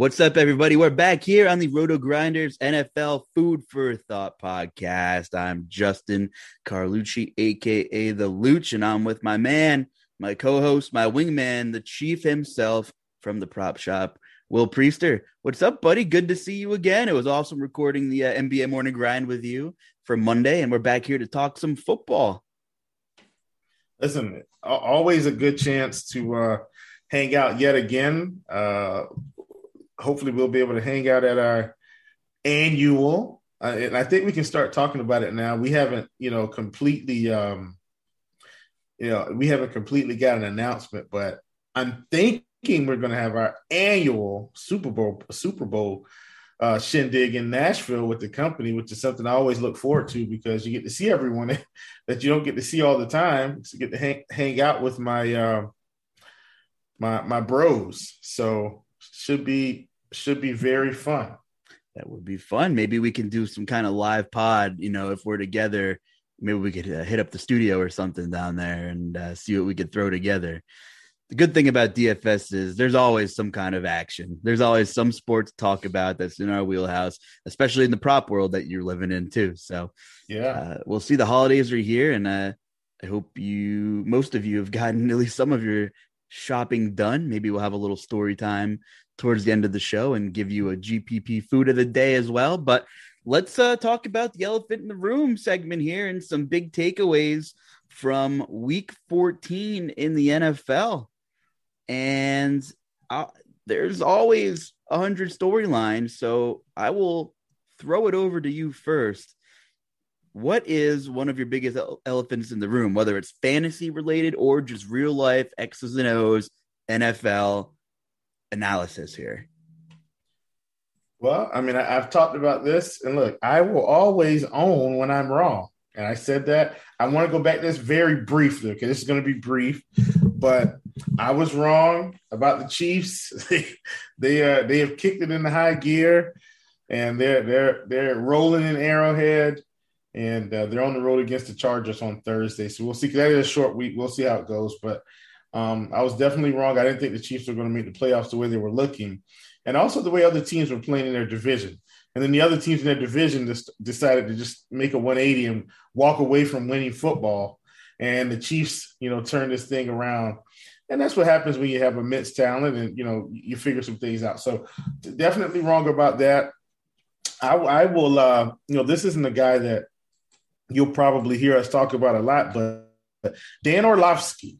What's up, everybody? We're back here on the Roto Grinders NFL Food for Thought podcast. I'm Justin Carlucci, a.k.a. The Luuch, and I'm with my man, my co-host, my wingman, the chief himself from the prop shop, Will Priester. What's up, buddy? Good to see you again. It was awesome recording the NBA Morning Grind with you for Monday, and we're back here to talk some football. Listen, always a good chance to hang out yet again. Hopefully we'll be able to hang out at our annual, and I think we can start talking about it now. We haven't, completely, got an announcement, but I'm thinking we're going to have our annual Super Bowl shindig in Nashville with the company, which is something I always look forward to because you get to see everyone that you don't get to see all the time. So you get to hang out with my my bros, so should be very fun. That would be fun. Maybe we can do some kind of live pod, if we're together. Maybe we could hit up the studio or something down there and see what we could throw together. The good thing about DFS is there's always some kind of action. There's always some sport to talk about that's in our wheelhouse, especially in the prop world that you're living in too. So yeah, we'll see. The holidays are here, and I hope most of you have gotten at least some of your shopping done. Maybe we'll have a little story time towards the end of the show and give you a GPP food of the day as well. But let's talk about the elephant in the room segment here and some big takeaways from week 14 in the NFL. And there's always 100 storylines, so I will throw it over to you first. What is one of your biggest elephants in the room, whether it's fantasy related or just real life X's and O's NFL analysis here? Well, I've talked about this, and look, I will always own when I'm wrong. And I said that. I want to go back to this very briefly. Okay, this is going to be brief, but I was wrong about the Chiefs. They have kicked it into high gear, and they're rolling in Arrowhead, and they're on the road against the Chargers on Thursday. So we'll see. That is a short week. We'll see how it goes. But I was definitely wrong. I didn't think the Chiefs were going to make the playoffs the way they were looking, and also the way other teams were playing in their division. And then the other teams in their division just decided to just make a 180 and walk away from winning football. And the Chiefs, turned this thing around. And that's what happens when you have immense talent and, you figure some things out. So definitely wrong about that. I will, this isn't a guy that you'll probably hear us talk about a lot, but Dan Orlovsky.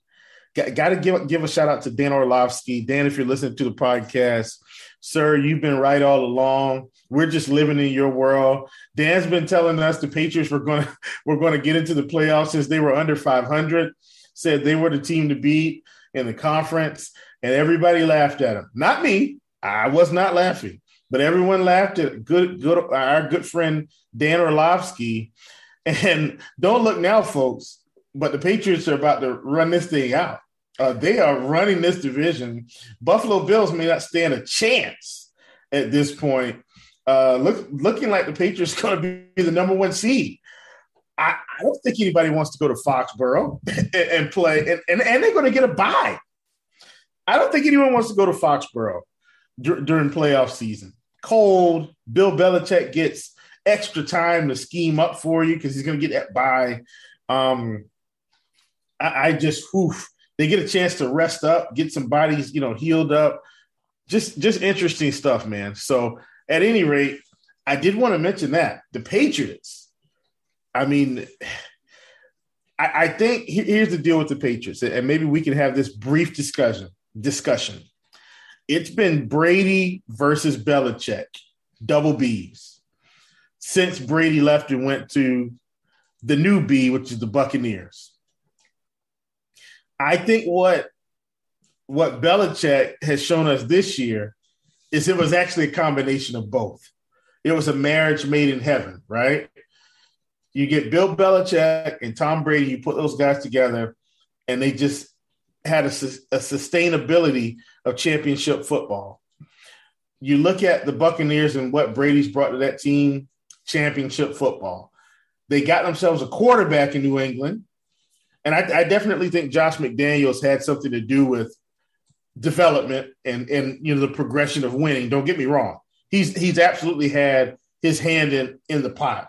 Got to give a shout out to Dan Orlovsky. Dan, if you're listening to the podcast, sir, you've been right all along. We're just living in your world. Dan's been telling us the Patriots were going to get into the playoffs since they were under 500. Said they were the team to beat in the conference, and everybody laughed at him. Not me. I was not laughing, but everyone laughed at our good friend Dan Orlovsky. And don't look now, folks. But the Patriots are about to run this thing out. They are running this division. Buffalo Bills may not stand a chance at this point. Looking like the Patriots are going to be the number one seed. I don't think anybody wants to go to Foxborough and play. And they're going to get a bye. I don't think anyone wants to go to Foxborough during playoff season. Cold. Bill Belichick gets extra time to scheme up for you because he's going to get that bye. They get a chance to rest up, get some bodies, healed up. Just interesting stuff, man. So at any rate, I did want to mention that the Patriots, I think here's the deal with the Patriots, and maybe we can have this brief discussion. It's been Brady versus Belichick, double Bs, since Brady left and went to the new B, which is the Buccaneers. I think what Belichick has shown us this year is it was actually a combination of both. It was a marriage made in heaven, right? You get Bill Belichick and Tom Brady, you put those guys together, and they just had a sustainability of championship football. You look at the Buccaneers and what Brady's brought to that team, championship football. They got themselves a quarterback in New England. And I definitely think Josh McDaniels had something to do with development and you know, the progression of winning. Don't get me wrong. He's absolutely had his hand in the pot.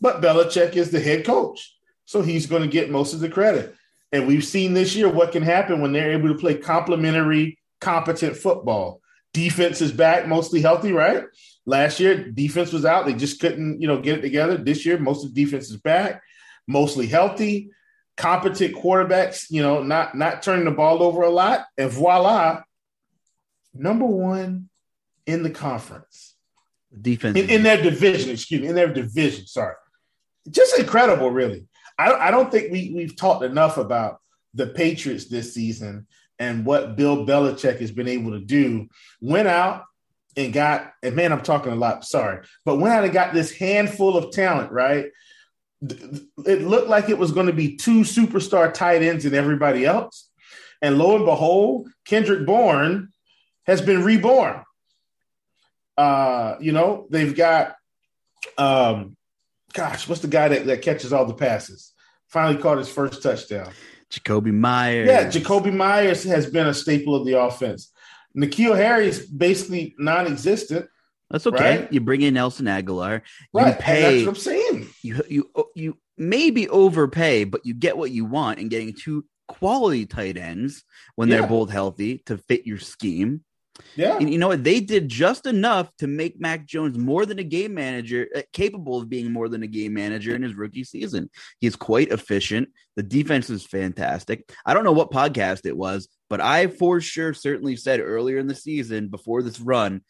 But Belichick is the head coach, so he's going to get most of the credit. And we've seen this year what can happen when they're able to play complementary, competent football. Defense is back, mostly healthy, right? Last year, defense was out. They just couldn't, you know, get it together. This year, most of the defense is back, mostly healthy, competent quarterbacks, you know, not turning the ball over a lot. And voila, number one in the conference. Defense. In their division, in their division, sorry. Just incredible, really. I don't think we've talked enough about the Patriots this season and what Bill Belichick has been able to do. Went out and got – and, man, I'm talking a lot, sorry. But went out and got this handful of talent, right? It looked like it was going to be two superstar tight ends and everybody else. And lo and behold, Kendrick Bourne has been reborn. You know, they've got what's the guy that catches all the passes? Finally caught his first touchdown. Jakobi Meyers. Yeah, Jakobi Meyers has been a staple of the offense. N'Keal Harry is basically non-existent. That's okay. Right? You bring in Nelson Aguilar. Right, and that's what I'm saying. You maybe overpay, but you get what you want in getting two quality tight ends when they're both healthy to fit your scheme. Yeah, and you know what? They did just enough to make Mac Jones more than a game manager, capable of being more than a game manager in his rookie season. He's quite efficient. The defense is fantastic. I don't know what podcast it was, but I for sure certainly said earlier in the season before this run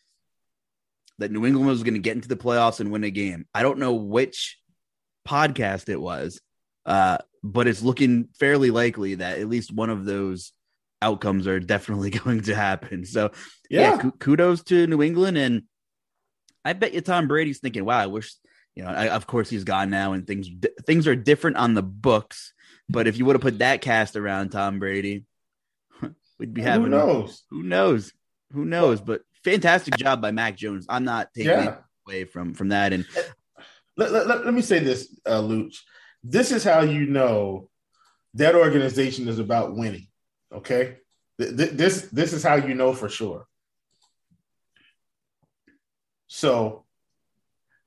that New England was going to get into the playoffs and win a game. I don't know which podcast it was, but it's looking fairly likely that at least one of those outcomes are definitely going to happen. So yeah, kudos to New England. And I bet you Tom Brady's thinking, wow, I wish, you know, of course he's gone now and things are different on the books, but if you would have put that cast around Tom Brady, we'd be having, who knows, but fantastic job by Mac Jones. I'm not taking away from that. And let me say this, Luuch, this is how, you know, that organization is about winning. Okay, this is how you know for sure. So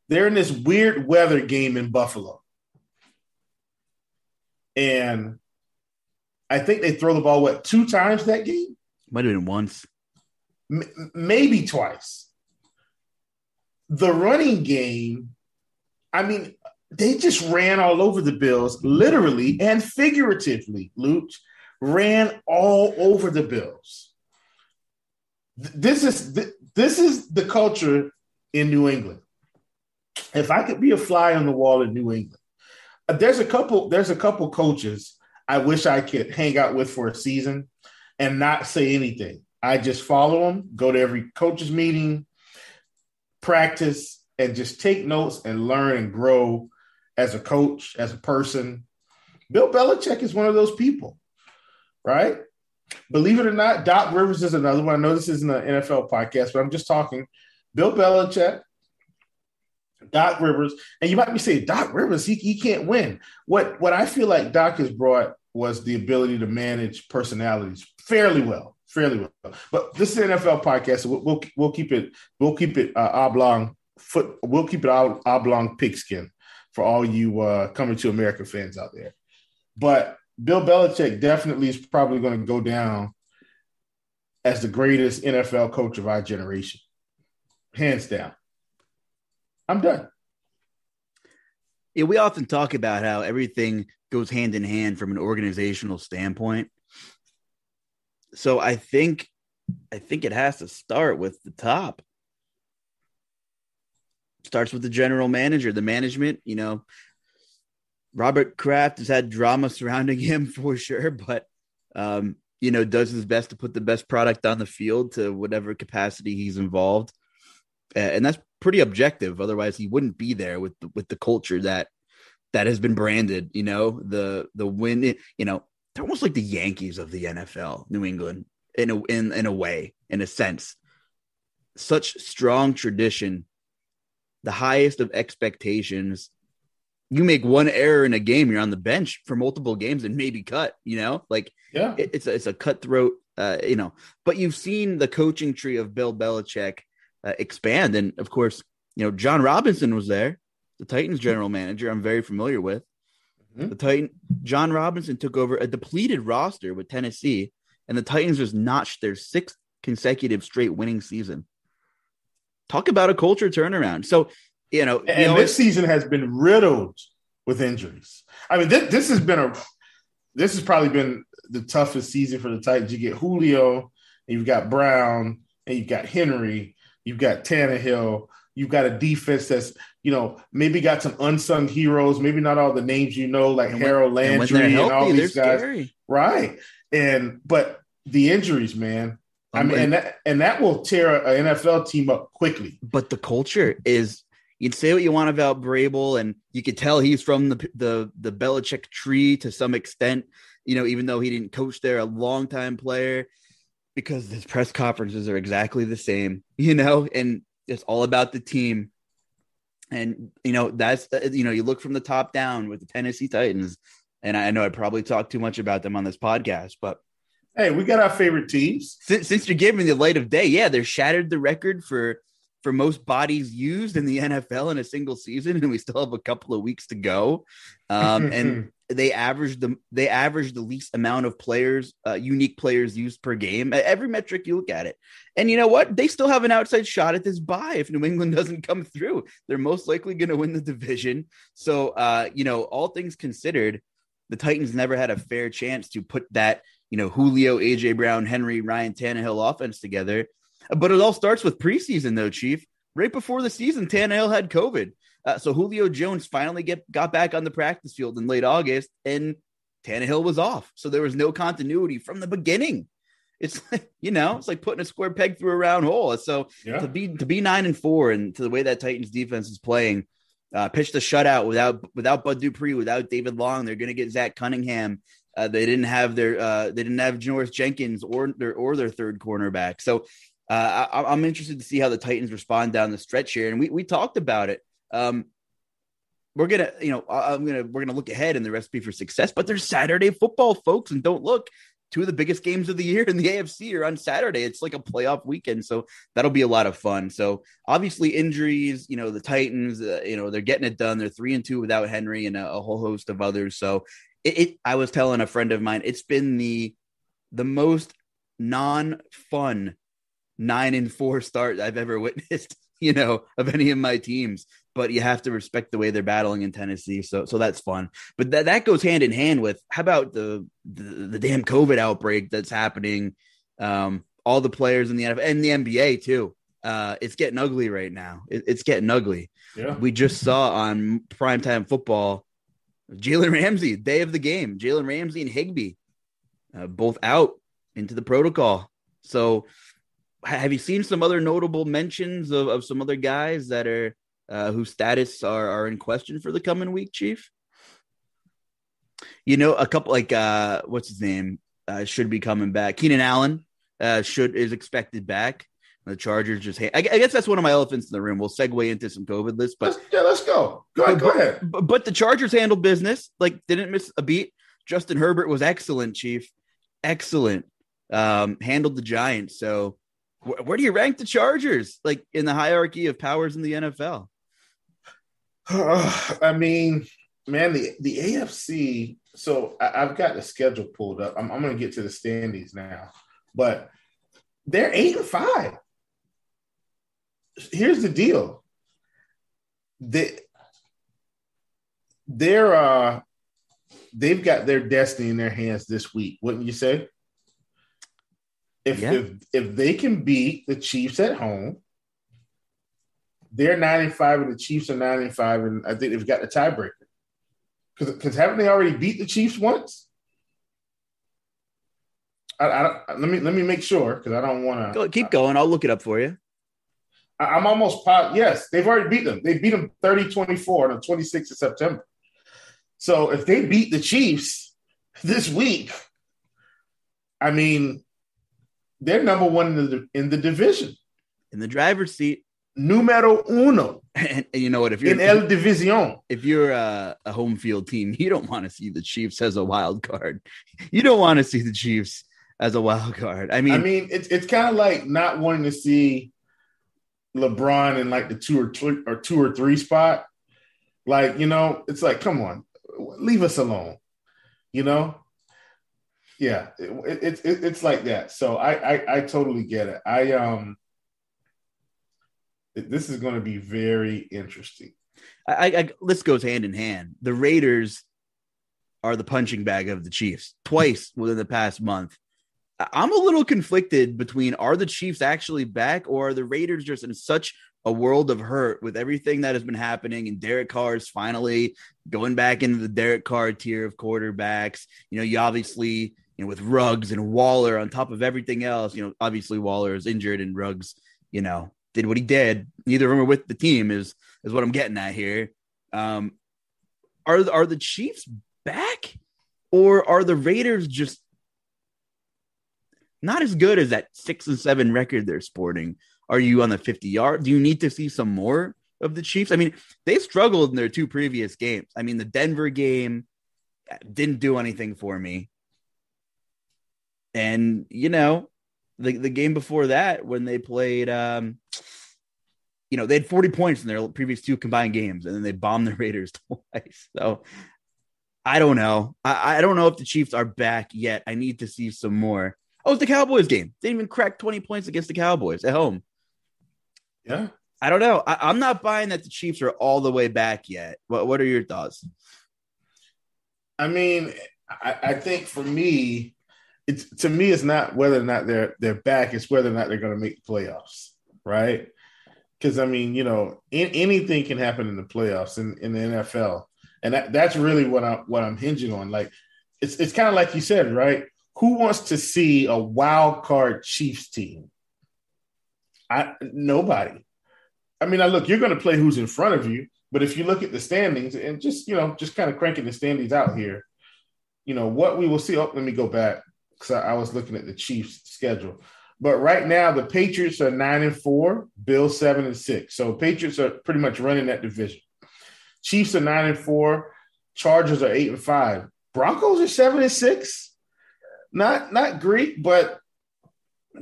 they're in this weird weather game in Buffalo. And I think they throw the ball, two times that game? Might have been once. Maybe twice. The running game, I mean, they just ran all over the Bills, literally and figuratively, Luuch. Ran all over the Bills. This is the culture in New England. If I could be a fly on the wall in New England, there's a couple coaches I wish I could hang out with for a season and not say anything. I just follow them, go to every coach's meeting, practice, and just take notes and learn and grow as a coach, as a person. Bill Belichick is one of those people. Right? Believe it or not, Doc Rivers is another one. I know this isn't an NFL podcast, but I'm just talking. Bill Belichick, Doc Rivers, and you might be saying, Doc Rivers, he can't win. What I feel like Doc has brought was the ability to manage personalities fairly well. But this is an NFL podcast, so we'll keep it oblong pigskin for all you Coming to America fans out there. But Bill Belichick definitely is probably going to go down as the greatest NFL coach of our generation. Hands down. I'm done. Yeah, we often talk about how everything goes hand in hand from an organizational standpoint. So I think it has to start with the top. Starts with the general manager, the management, you know. Robert Kraft has had drama surrounding him for sure, but, you know, does his best to put the best product on the field to whatever capacity he's involved. And that's pretty objective. Otherwise, he wouldn't be there with the culture that has been branded, you know, the win, you know, they're almost like the Yankees of the NFL, New England, in a way, in a sense. Such strong tradition, the highest of expectations. You make one error in a game, you're on the bench for multiple games and maybe cut, you know, like it's a cutthroat But you've seen the coaching tree of Bill Belichick expand. And of course, John Robinson was there, the Titans general manager I'm very familiar with. Mm-hmm. John Robinson took over a depleted roster with Tennessee, and the Titans just notched their sixth consecutive straight winning season. Talk about a culture turnaround. So, this season has been riddled with injuries. I mean, this has probably been the toughest season for the Titans. You get Julio, and you've got Brown, and you've got Henry, you've got Tannehill, you've got a defense that's, maybe got some unsung heroes, maybe not all the names like Harold Landry and all these guys. Scary. Right. But the injuries, man. That will tear an NFL team up quickly. But the culture is, you'd say what you want about Vrabel, and you could tell he's from the Belichick tree to some extent, even though he didn't coach there, a longtime player, because his press conferences are exactly the same, and it's all about the team. And, that's, you look from the top down with the Tennessee Titans, and I know I probably talked too much about them on this podcast, but hey, we got our favorite teams. Since you're giving the light of day, yeah, they're shattered the record for most bodies used in the NFL in a single season, and we still have a couple of weeks to go. And they averaged the least amount of players, unique players used per game. Every metric you look at it, and you know what? They still have an outside shot at this bye. If New England doesn't come through, they're most likely going to win the division. So, all things considered, the Titans never had a fair chance to put that, Julio, A.J. Brown, Henry, Ryan Tannehill offense together. But it all starts with preseason, though, Chief. Right before the season, Tannehill had COVID. So Julio Jones finally got back on the practice field in late August, and Tannehill was off. So there was no continuity from the beginning. It's like, it's like putting a square peg through a round hole. So to be 9-4 and to the way that Titans defense is playing, pitched a shutout without Bud Dupree, without David Long, they're going to get Zach Cunningham. They didn't have they didn't have Janoris Jenkins or their third cornerback. So I'm interested to see how the Titans respond down the stretch here. And we talked about it. We're gonna look ahead in the recipe for success. But there's Saturday football, folks, and don't look. Two of the biggest games of the year in the AFC are on Saturday. It's like a playoff weekend, so that'll be a lot of fun. So obviously injuries, the Titans, they're getting it done. They're 3-2 without Henry and a whole host of others. So I was telling a friend of mine, it's been the most non-fun 9-4 start I've ever witnessed, of any of my teams. But you have to respect the way they're battling in Tennessee. So that's fun. But that goes hand in hand with, how about the damn COVID outbreak that's happening? All the players in the NFL and the NBA too. It's getting ugly right now. It's getting ugly. Yeah. We just saw on primetime football, Jalen Ramsey, day of the game, Jalen Ramsey and Higbee, both out into the protocol. So have you seen some other notable mentions of some other guys that are whose status are in question for the coming week, Chief? A couple like what's his name should be coming back. Keenan Allen is expected back. The Chargers just – I guess that's one of my elephants in the room. We'll segue into some COVID lists. But let's go. Go ahead. But the Chargers handled business. Didn't miss a beat. Justin Herbert was excellent, Chief. Excellent. Handled the Giants. So where do you rank the Chargers, in the hierarchy of powers in the NFL? The AFC – so I've got the schedule pulled up. I'm going to get to the standings now. But they're 8-5. Here's the deal. They've got their destiny in their hands this week, wouldn't you say? If they can beat the Chiefs at home, they're 9-5, and the Chiefs are 9-5, and I think they've got the tiebreaker. Because haven't they already beat the Chiefs once? Let me make sure, because I don't want to keep going. I'll look it up for you. I'm almost positive. Yes, they've already beat them. They beat them 30-24 on the 26th of September. So if they beat the Chiefs this week, they're number one in the division. In the driver's seat. Numero uno. And you know what? If you're in El Division, if you're a home field team, you don't want to see the Chiefs as a wild card. You don't want to see the Chiefs as a wild card. I mean, it's kind of like not wanting to see LeBron in like the two or three spot. Like, you know, it's like, come on, leave us alone, you know? Yeah, it's like that. So I totally get it. This is going to be very interesting. This goes hand in hand. The Raiders are the punching bag of the Chiefs twice within the past month. I'm a little conflicted between, are the Chiefs actually back, or are the Raiders just in such a world of hurt with everything that has been happening, and Derek Carr is finally going back into the Derek Carr tier of quarterbacks. You know, you obviously, you know, with Ruggs and Waller on top of everything else, you know, obviously Waller is injured and Ruggs, you know, did what he did. Neither of them are with the team is what I'm getting at here. Are the Chiefs back, or are the Raiders just not as good as that 6-7 record they're sporting? Are you on the 50-yard? Do you need to see some more of the Chiefs? I mean, they struggled in their two previous games. I mean, the Denver game didn't do anything for me. And, you know, the game before that when they played, you know, they had 40 points in their previous two combined games, and then they bombed the Raiders twice. So I don't know. I don't know if the Chiefs are back yet. I need to see some more. Oh, it's the Cowboys game. They didn't even crack 20 points against the Cowboys at home. Yeah. I don't know. I'm not buying that the Chiefs are all the way back yet. What are your thoughts? I mean, I think for me, it's not whether or not they're back. It's whether or not they're going to make the playoffs, right? Because, I mean, you know, anything can happen in the playoffs in the NFL. And that's really what I'm hinging on. Like, it's kind of like you said, right? Who wants to see a wild card Chiefs team? Nobody. I mean, look, you're going to play who's in front of you, but if you look at the standings and just, you know, just kind of cranking the standings out here, you know, what we will see. Oh, let me go back because I was looking at the Chiefs schedule. But right now the Patriots are 9-4, Bills 7-6. So Patriots are pretty much running that division. Chiefs are 9-4, Chargers are 8-5. Broncos are 7-6. Not great, but,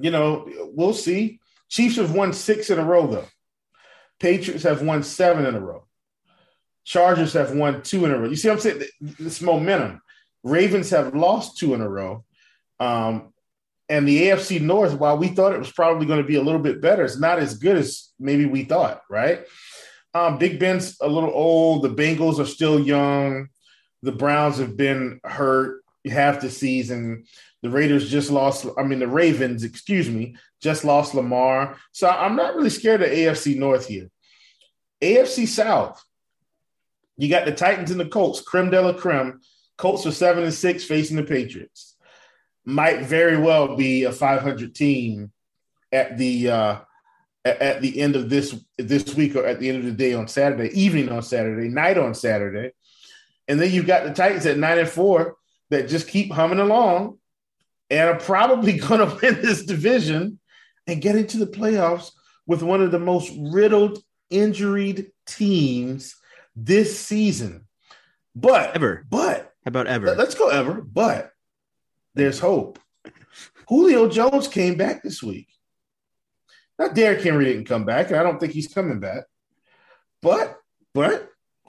you know, we'll see. Chiefs have won 6 in a row, though. Patriots have won 7 in a row. Chargers have won 2 in a row. You see what I'm saying? This momentum. Ravens have lost 2 in a row. And the AFC North, while we thought it was probably going to be a little bit better, it's not as good as maybe we thought, right? Big Ben's a little old. The Bengals are still young. The Browns have been hurt half the season. The Raiders just lost. I mean, the Ravens, excuse me, just lost Lamar. So I'm not really scared of AFC North here. AFC South, you got the Titans and the Colts, creme de la creme. Colts are 7-6 facing the Patriots. Might very well be a 500 team at the end of this week, or at the end of the day on Saturday, evening on Saturday, night on Saturday. And then you've got the Titans at 9-4. That just keep humming along and are probably going to win this division and get into the playoffs with one of the most riddled, injuried teams this season. But there's hope. Julio Jones came back this week. Now, Derrick Henry didn't come back, and I don't think he's coming back. But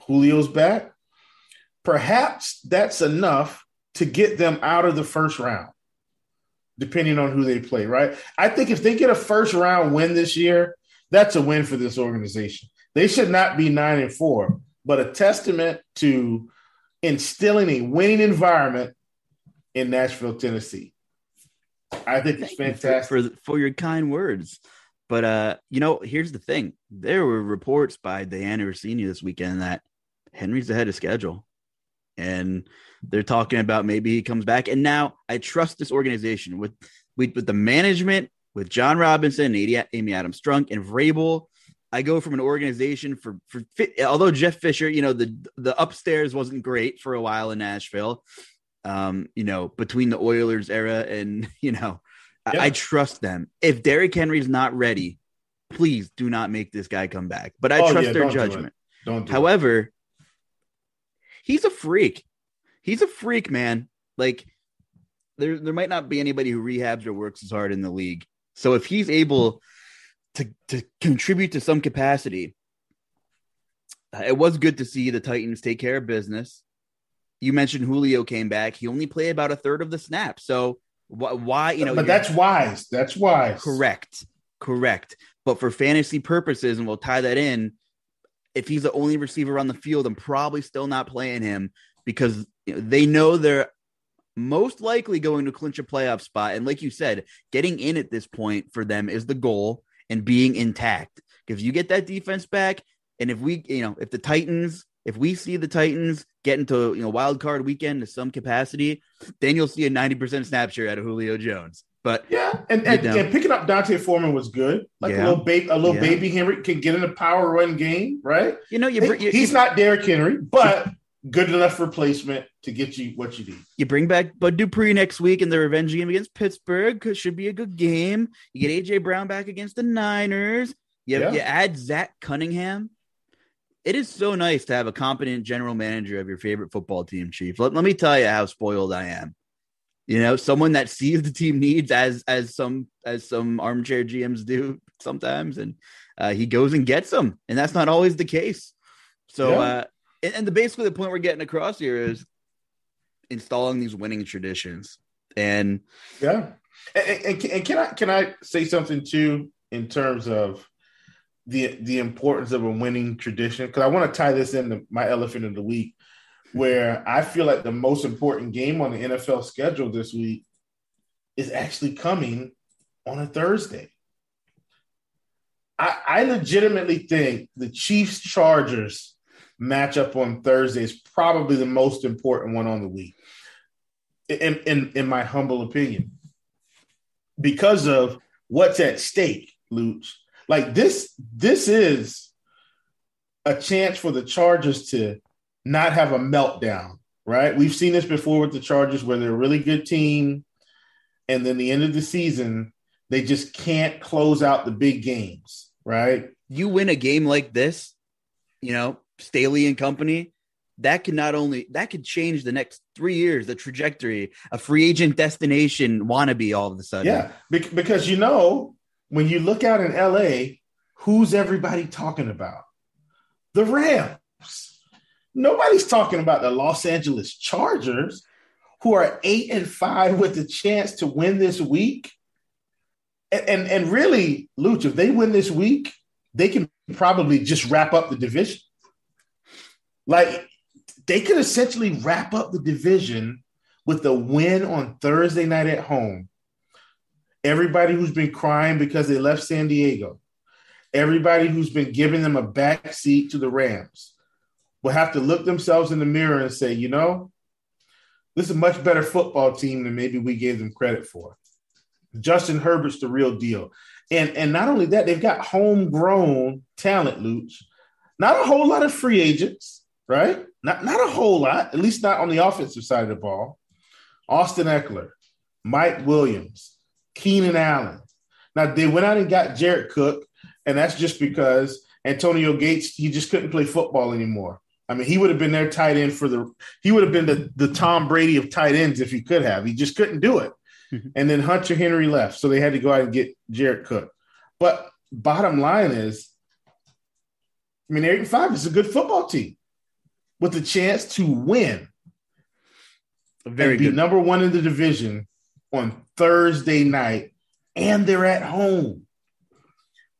Julio's back. Perhaps that's enough to get them out of the first round, depending on who they play, right? I think if they get a first-round win this year, that's a win for this organization. They should not be 9-4, but a testament to instilling a winning environment in Nashville, Tennessee. I think it's fantastic. For your kind words. But, you know, here's the thing. There were reports by Dan Orlovsky this weekend that Henry's ahead of schedule. And they're talking about maybe he comes back. And now I trust this organization with the management, with John Robinson, Amy Adams-Strunk, and Vrabel. I go from an organization for although Jeff Fisher, you know, the upstairs wasn't great for a while in Nashville, you know, between the Oilers era and, you know, yeah. I trust them. If Derrick Henry's not ready, please do not make this guy come back. But I trust their judgment. However, he's a freak. He's a freak, man. Like, there might not be anybody who rehabs or works as hard in the league. So if he's able to contribute to some capacity, it was good to see the Titans take care of business. You mentioned Julio came back. He only played about a third of the snap. So why, you know, but that's wise. That's wise. Correct. But for fantasy purposes, and we'll tie that in, if he's the only receiver on the field, I'm probably still not playing him because they know they're most likely going to clinch a playoff spot. And like you said, getting in at this point for them is the goal and being intact. Because you get that defense back. And if we, you know, if we see the Titans get into, you know, wild card weekend to some capacity, then you'll see a 90% snap share out of Julio Jones. But yeah, and picking up Dante Foreman was good. Like a little baby Henry can get in a power run game, right? You know, he's not Derrick Henry, but good enough replacement to get you what you need. You bring back Bud Dupree next week in the revenge game against Pittsburgh. Should be a good game. You get AJ Brown back against the Niners. You add Zach Cunningham. It is so nice to have a competent general manager of your favorite football team, Chief. Let me tell you how spoiled I am. You know, someone that sees the team needs as some armchair GMs do sometimes, and he goes and gets them, and that's not always the case. So, basically the point we're getting across here is installing these winning traditions. And yeah, and can I say something too in terms of the importance of a winning tradition? Because I want to tie this into my elephant of the week, where I feel like the most important game on the NFL schedule this week is actually coming on a Thursday. I legitimately think the Chiefs-Chargers matchup on Thursday is probably the most important one on the week, in my humble opinion, because of what's at stake, Luuch. Like this is a chance for the Chargers to not have a meltdown, right? We've seen this before with the Chargers where they're a really good team, and then the end of the season, they just can't close out the big games, right? You win a game like this, you know, Staley and company, that could change the next 3 years, the trajectory, a free agent destination wannabe all of a sudden. Yeah, because, you know, when you look out in LA, who's everybody talking about? The Rams. Nobody's talking about the Los Angeles Chargers, who are 8-5 with a chance to win this week. And really, Luuch, if they win this week, they can probably just wrap up the division. Like, they could essentially wrap up the division with a win on Thursday night at home. Everybody who's been crying because they left San Diego, everybody who's been giving them a backseat to the Rams, will have to look themselves in the mirror and say, you know, this is a much better football team than maybe we gave them credit for. Justin Herbert's the real deal. And not only that, they've got homegrown talent, Luuch. Not a whole lot of free agents, right? Not a whole lot, at least not on the offensive side of the ball. Austin Eckler, Mike Williams, Keenan Allen. Now, they went out and got Jared Cook, and that's just because Antonio Gates, he just couldn't play football anymore. I mean, he would have been their tight end he would have been the Tom Brady of tight ends if he could have. He just couldn't do it. And then Hunter Henry left, so they had to go out and get Jared Cook. But bottom line is, I mean, 8-5 is a good football team with a chance to win. Very good. Number one in the division on Thursday night, and they're at home.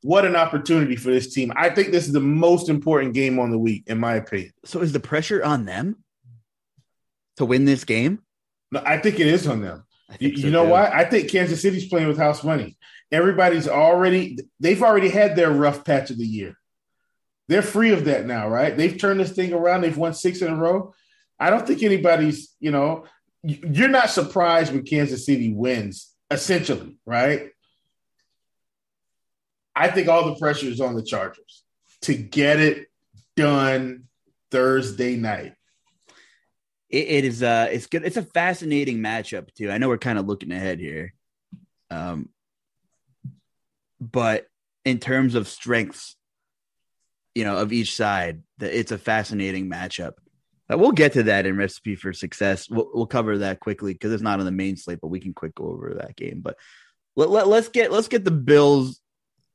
What an opportunity for this team. I think this is the most important game on the week, in my opinion. So is the pressure on them to win this game? No, I think it is on them. You know why? I think Kansas City's playing with house money. They've already had their rough patch of the year. They're free of that now, right? They've turned this thing around. They've won 6 in a row. I don't think anybody's, you know, you're not surprised when Kansas City wins, essentially, right? I think all the pressure is on the Chargers to get it done Thursday night. It is it's good. It's a fascinating matchup too. I know we're kind of looking ahead here, but in terms of strengths, you know, of each side, it's a fascinating matchup. We'll get to that in Recipe for Success. We'll cover that quickly because it's not on the main slate, but we can quick go over that game. But let's get the Bills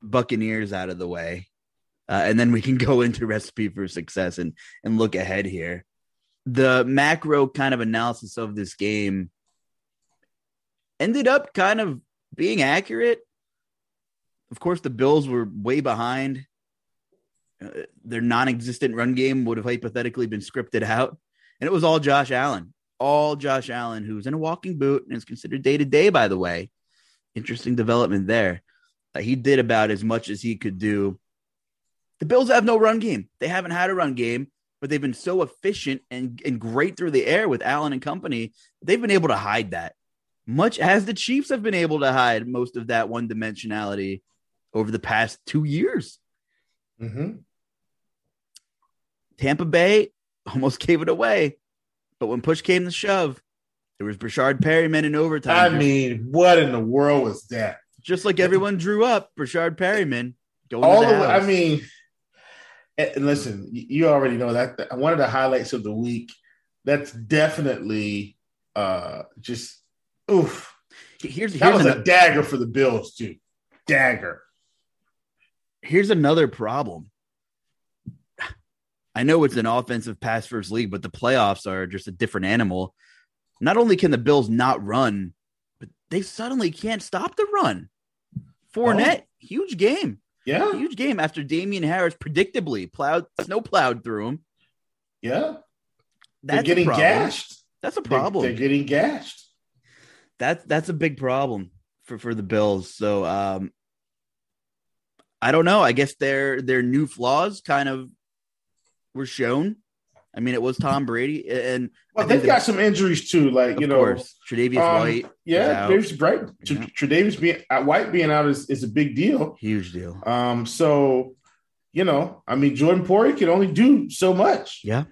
Buccaneers out of the way, and then we can go into Recipe for Success and look ahead here. The macro kind of analysis of this game ended up kind of being accurate. Of course, the Bills were way behind. Their non-existent run game would have hypothetically been scripted out. And it was all Josh Allen. All Josh Allen, who's in a walking boot and is considered day-to-day, by the way. Interesting development there. He did about as much as he could do. The Bills have no run game. They haven't had a run game, but they've been so efficient and great through the air with Allen and company. They've been able to hide that, much as the Chiefs have been able to hide most of that one-dimensionality over the past 2 years. Mm-hmm. Tampa Bay almost gave it away, but when push came to shove, there was Brashard Perryman in overtime. I mean, what in the world was that? Just like everyone drew up, Brashard Perryman going all the way. I mean, listen, you already know that one of the highlights of the week. That's definitely just oof. That was a dagger for the Bills, too. Dagger. Here's another problem. I know it's an offensive pass first league, but the playoffs are just a different animal. Not only can the Bills not run, but they suddenly can't stop the run. Fournette, huge game. Yeah. Huge game after Damian Harris predictably snowplowed through him. Yeah. They're getting gashed. That's a problem. They're getting gashed. That's a big problem for the Bills. So I don't know. I guess their new flaws kind of were shown. I mean, it was Tom Brady, and they've got some injuries too. Like Tre'Davious White, Tre'Davious White being out is a big deal, huge deal. So I mean, Jordan Poirier can only do so much. Yeah,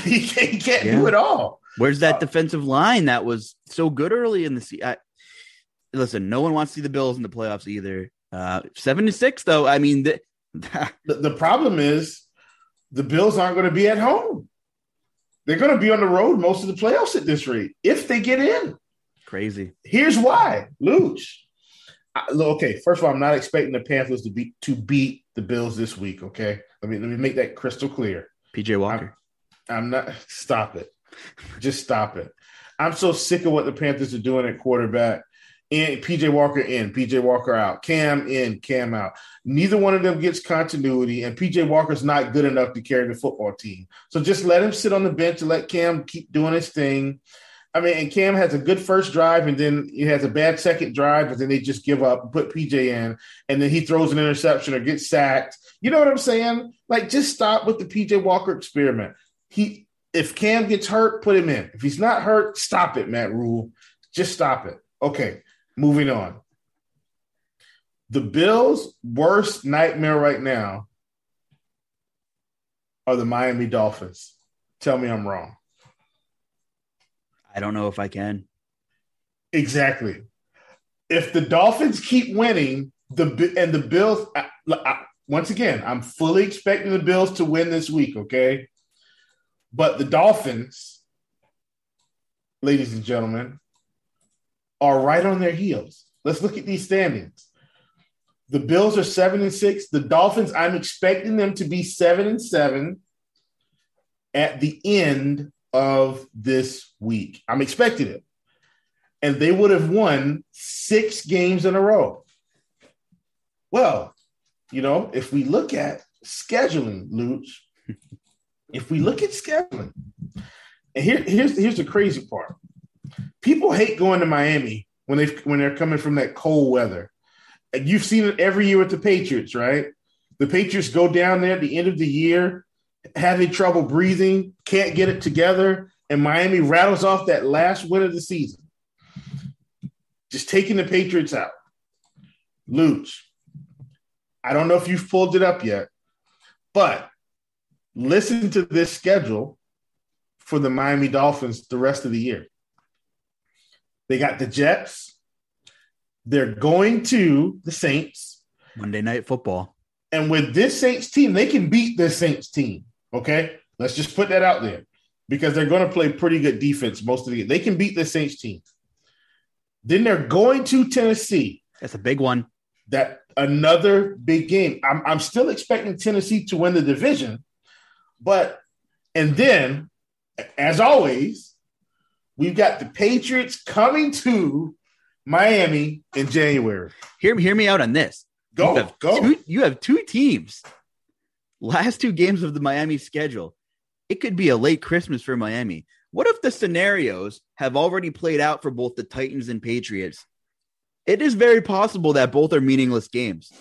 he can't do it all. Where's that defensive line that was so good early in the season? Listen, no one wants to see the Bills in the playoffs either. 7-6, though. I mean, the problem is, the Bills aren't going to be at home. They're going to be on the road most of the playoffs at this rate, if they get in. Crazy. Here's why, Luuch. Okay, first of all, I'm not expecting the Panthers to beat the Bills this week, okay? Let me make that crystal clear. P.J. Walker. I'm not – stop it. Just stop it. I'm so sick of what the Panthers are doing at quarterback. And P.J. Walker in, P.J. Walker out, Cam in, Cam out. Neither one of them gets continuity, and P.J. Walker's not good enough to carry the football team. So just let him sit on the bench and let Cam keep doing his thing. I mean, and Cam has a good first drive, and then he has a bad second drive, but then they just give up and put P.J. in, and then he throws an interception or gets sacked. You know what I'm saying? Like, just stop with the P.J. Walker experiment. If Cam gets hurt, put him in. If he's not hurt, stop it, Matt Rule. Just stop it. Okay. Moving on. The Bills' worst nightmare right now are the Miami Dolphins. Tell me I'm wrong. I don't know if I can. Exactly. If the Dolphins keep winning, the Bills, once again, I'm fully expecting the Bills to win this week, okay? But the Dolphins, ladies and gentlemen, are right on their heels. Let's look at these standings. The Bills are 7-6. The Dolphins, I'm expecting them to be 7-7 at the end of this week. I'm expecting it. And they would have won 6 games in a row. Well, if we look at scheduling, Luuch, and here's the crazy part. People hate going to Miami when they're coming from that cold weather. And you've seen it every year with the Patriots, right? The Patriots go down there at the end of the year, having trouble breathing, can't get it together, and Miami rattles off that last win of the season. Just taking the Patriots out. Luuch, I don't know if you've pulled it up yet, but listen to this schedule for the Miami Dolphins the rest of the year. They got the Jets. They're going to the Saints. Monday Night Football. And with this Saints team, they can beat this Saints team, okay? Let's just put that out there. because they're going to play pretty good defense most of the game. They can beat the Saints team. Then they're going to Tennessee. That's a big one. That another big game. I'm still expecting Tennessee to win the division, but and then, as always, we've got the Patriots coming to Miami in January. Hear me out on this. Go. You have two teams. Last two games of the Miami schedule. It could be a late Christmas for Miami. What if the scenarios have already played out for both the Titans and Patriots? It is very possible that both are meaningless games.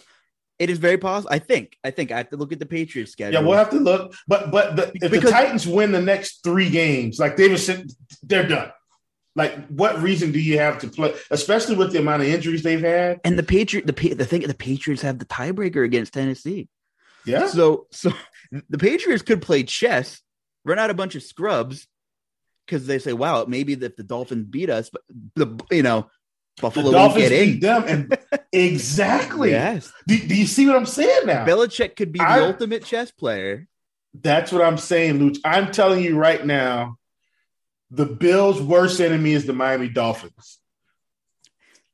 It is very possible. I think I have to look at the Patriots schedule. Yeah, we'll have to look. But if the Titans win the next three games, like David said, they're done. Like, what reason do you have to play, especially with the amount of injuries they've had? And the Patriots have the tiebreaker against Tennessee. Yeah. So the Patriots could play chess, run out a bunch of scrubs, because they say, "Wow, maybe if the Dolphins beat us, but Buffalo won't get in." Them and exactly. Yes. Do you see what I'm saying now? Belichick could be the ultimate chess player. That's what I'm saying, Luch. I'm telling you right now, the Bills' worst enemy is the Miami Dolphins.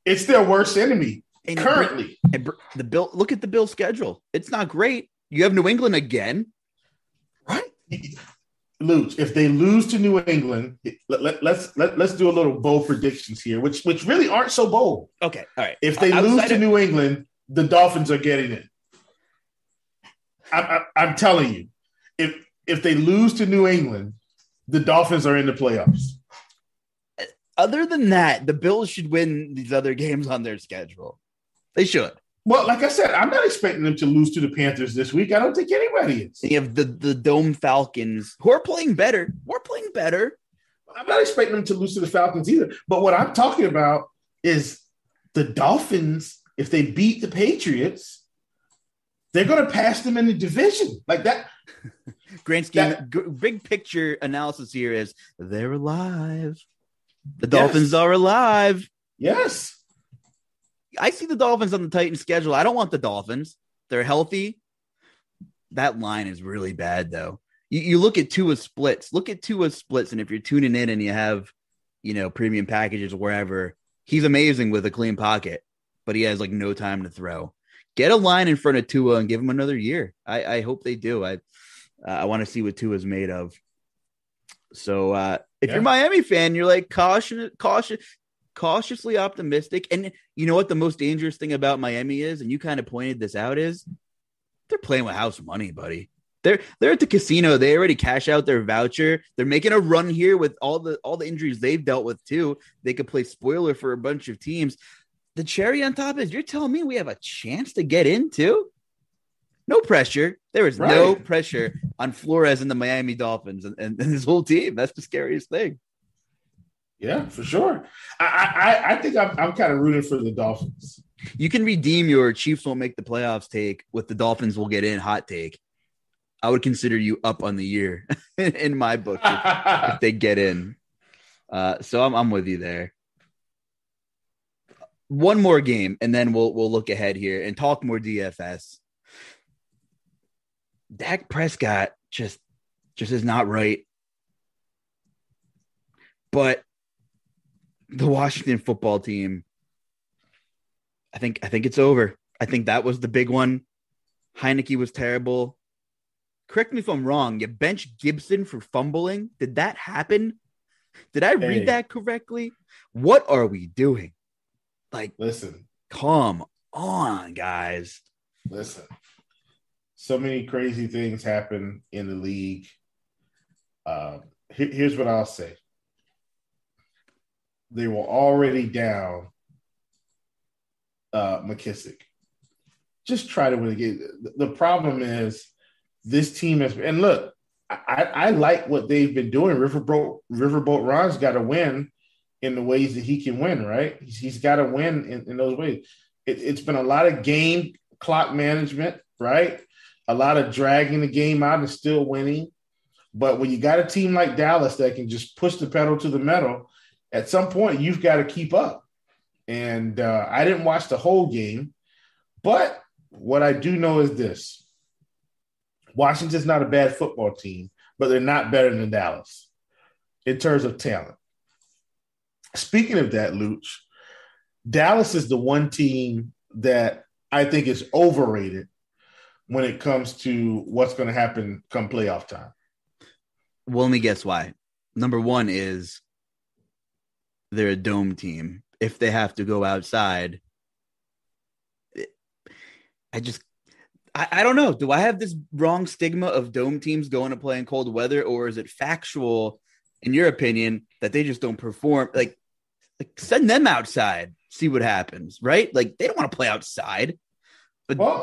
It's their worst enemy and currently. Look at the Bills' schedule. It's not great. You have New England again, right? Luch, if they lose to New England, let's do a little bold predictions here, which really aren't so bold. Okay, all right. If they lose to New England, the Dolphins are getting in. I'm telling you, if they lose to New England, the Dolphins are in the playoffs. Other than that, the Bills should win these other games on their schedule. They should. Well, like I said, I'm not expecting them to lose to the Panthers this week. I don't think anybody is. And you have the Dome Falcons, who are playing better. We're playing better. I'm not expecting them to lose to the Falcons either. But what I'm talking about is the Dolphins, if they beat the Patriots, they're going to pass them in the division. Like that. Grand scheme, big picture analysis here is they're alive. The Dolphins are alive. Yes. I see the Dolphins on the Titans schedule. I don't want the Dolphins. They're healthy. That line is really bad, though. You look at Tua's splits. And if you're tuning in and you have, premium packages or wherever, he's amazing with a clean pocket, but he has like no time to throw. Get a line in front of Tua and give him another year. I hope they do. I want to see what Tua's made of. So if you're a Miami fan, you're like cautiously optimistic. And you know what the most dangerous thing about Miami is, and you kind of pointed this out, is they're playing with house money, buddy. They're at the casino. They already cash out their voucher. They're making a run here with all the injuries they've dealt with too. They could play spoiler for a bunch of teams. The cherry on top is, you're telling me we have a chance to get in too? No pressure. There is no pressure on Flores and the Miami Dolphins and his whole team. That's the scariest thing. Yeah, for sure. I think I'm kind of rooting for the Dolphins. You can redeem your Chiefs won't make the playoffs take with the Dolphins will get in hot take. I would consider you up on the year in my book if they get in. So I'm with you there. One more game, and then we'll look ahead here and talk more DFS. Dak Prescott just is not right. But the Washington football team, I think it's over. I think that was the big one. Heineke was terrible. Correct me if I'm wrong. You benched Gibson for fumbling. Did that happen? Did I read that correctly? What are we doing? Like, listen, come on, guys. Listen, so many crazy things happen in the league. Here's what I'll say. They were already down McKissick. Just try to win a game. The problem is this team has – and look, I like what they've been doing. Riverboat Ron's got to win in the ways that he can win, right? He's got to win in those ways. It's been a lot of game clock management, right? A lot of dragging the game out and still winning. But when you got a team like Dallas that can just push the pedal to the metal – at some point, you've got to keep up. And I didn't watch the whole game, but what I do know is this. Washington's not a bad football team, but they're not better than Dallas. in terms of talent. Speaking of that, Luuch, Dallas is the one team that I think is overrated when it comes to what's going to happen come playoff time. Well, let me guess why. Number one is they're a dome team. If they have to go outside, I don't know. Do I have this wrong stigma of dome teams going to play in cold weather, or is it factual, in your opinion, that they just don't perform? Like send them outside, see what happens, right? Like, they don't want to play outside. But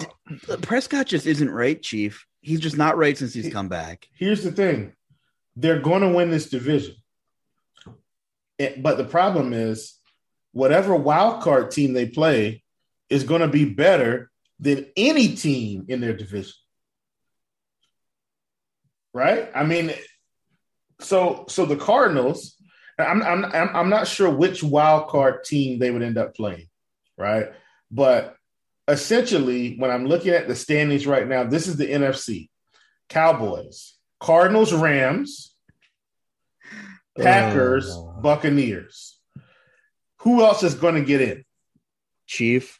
Prescott just isn't right, Chief. He's just not right since he's come back. Here's the thing. They're going to win this division. But the problem is whatever wild card team they play is going to be better than any team in their division. Right? I mean, so the Cardinals, I'm not sure which wild card team they would end up playing, right? But essentially, when I'm looking at the standings right now, this is the NFC. Cowboys, Cardinals, Rams, Packers, Buccaneers. Who else is going to get in? Chief,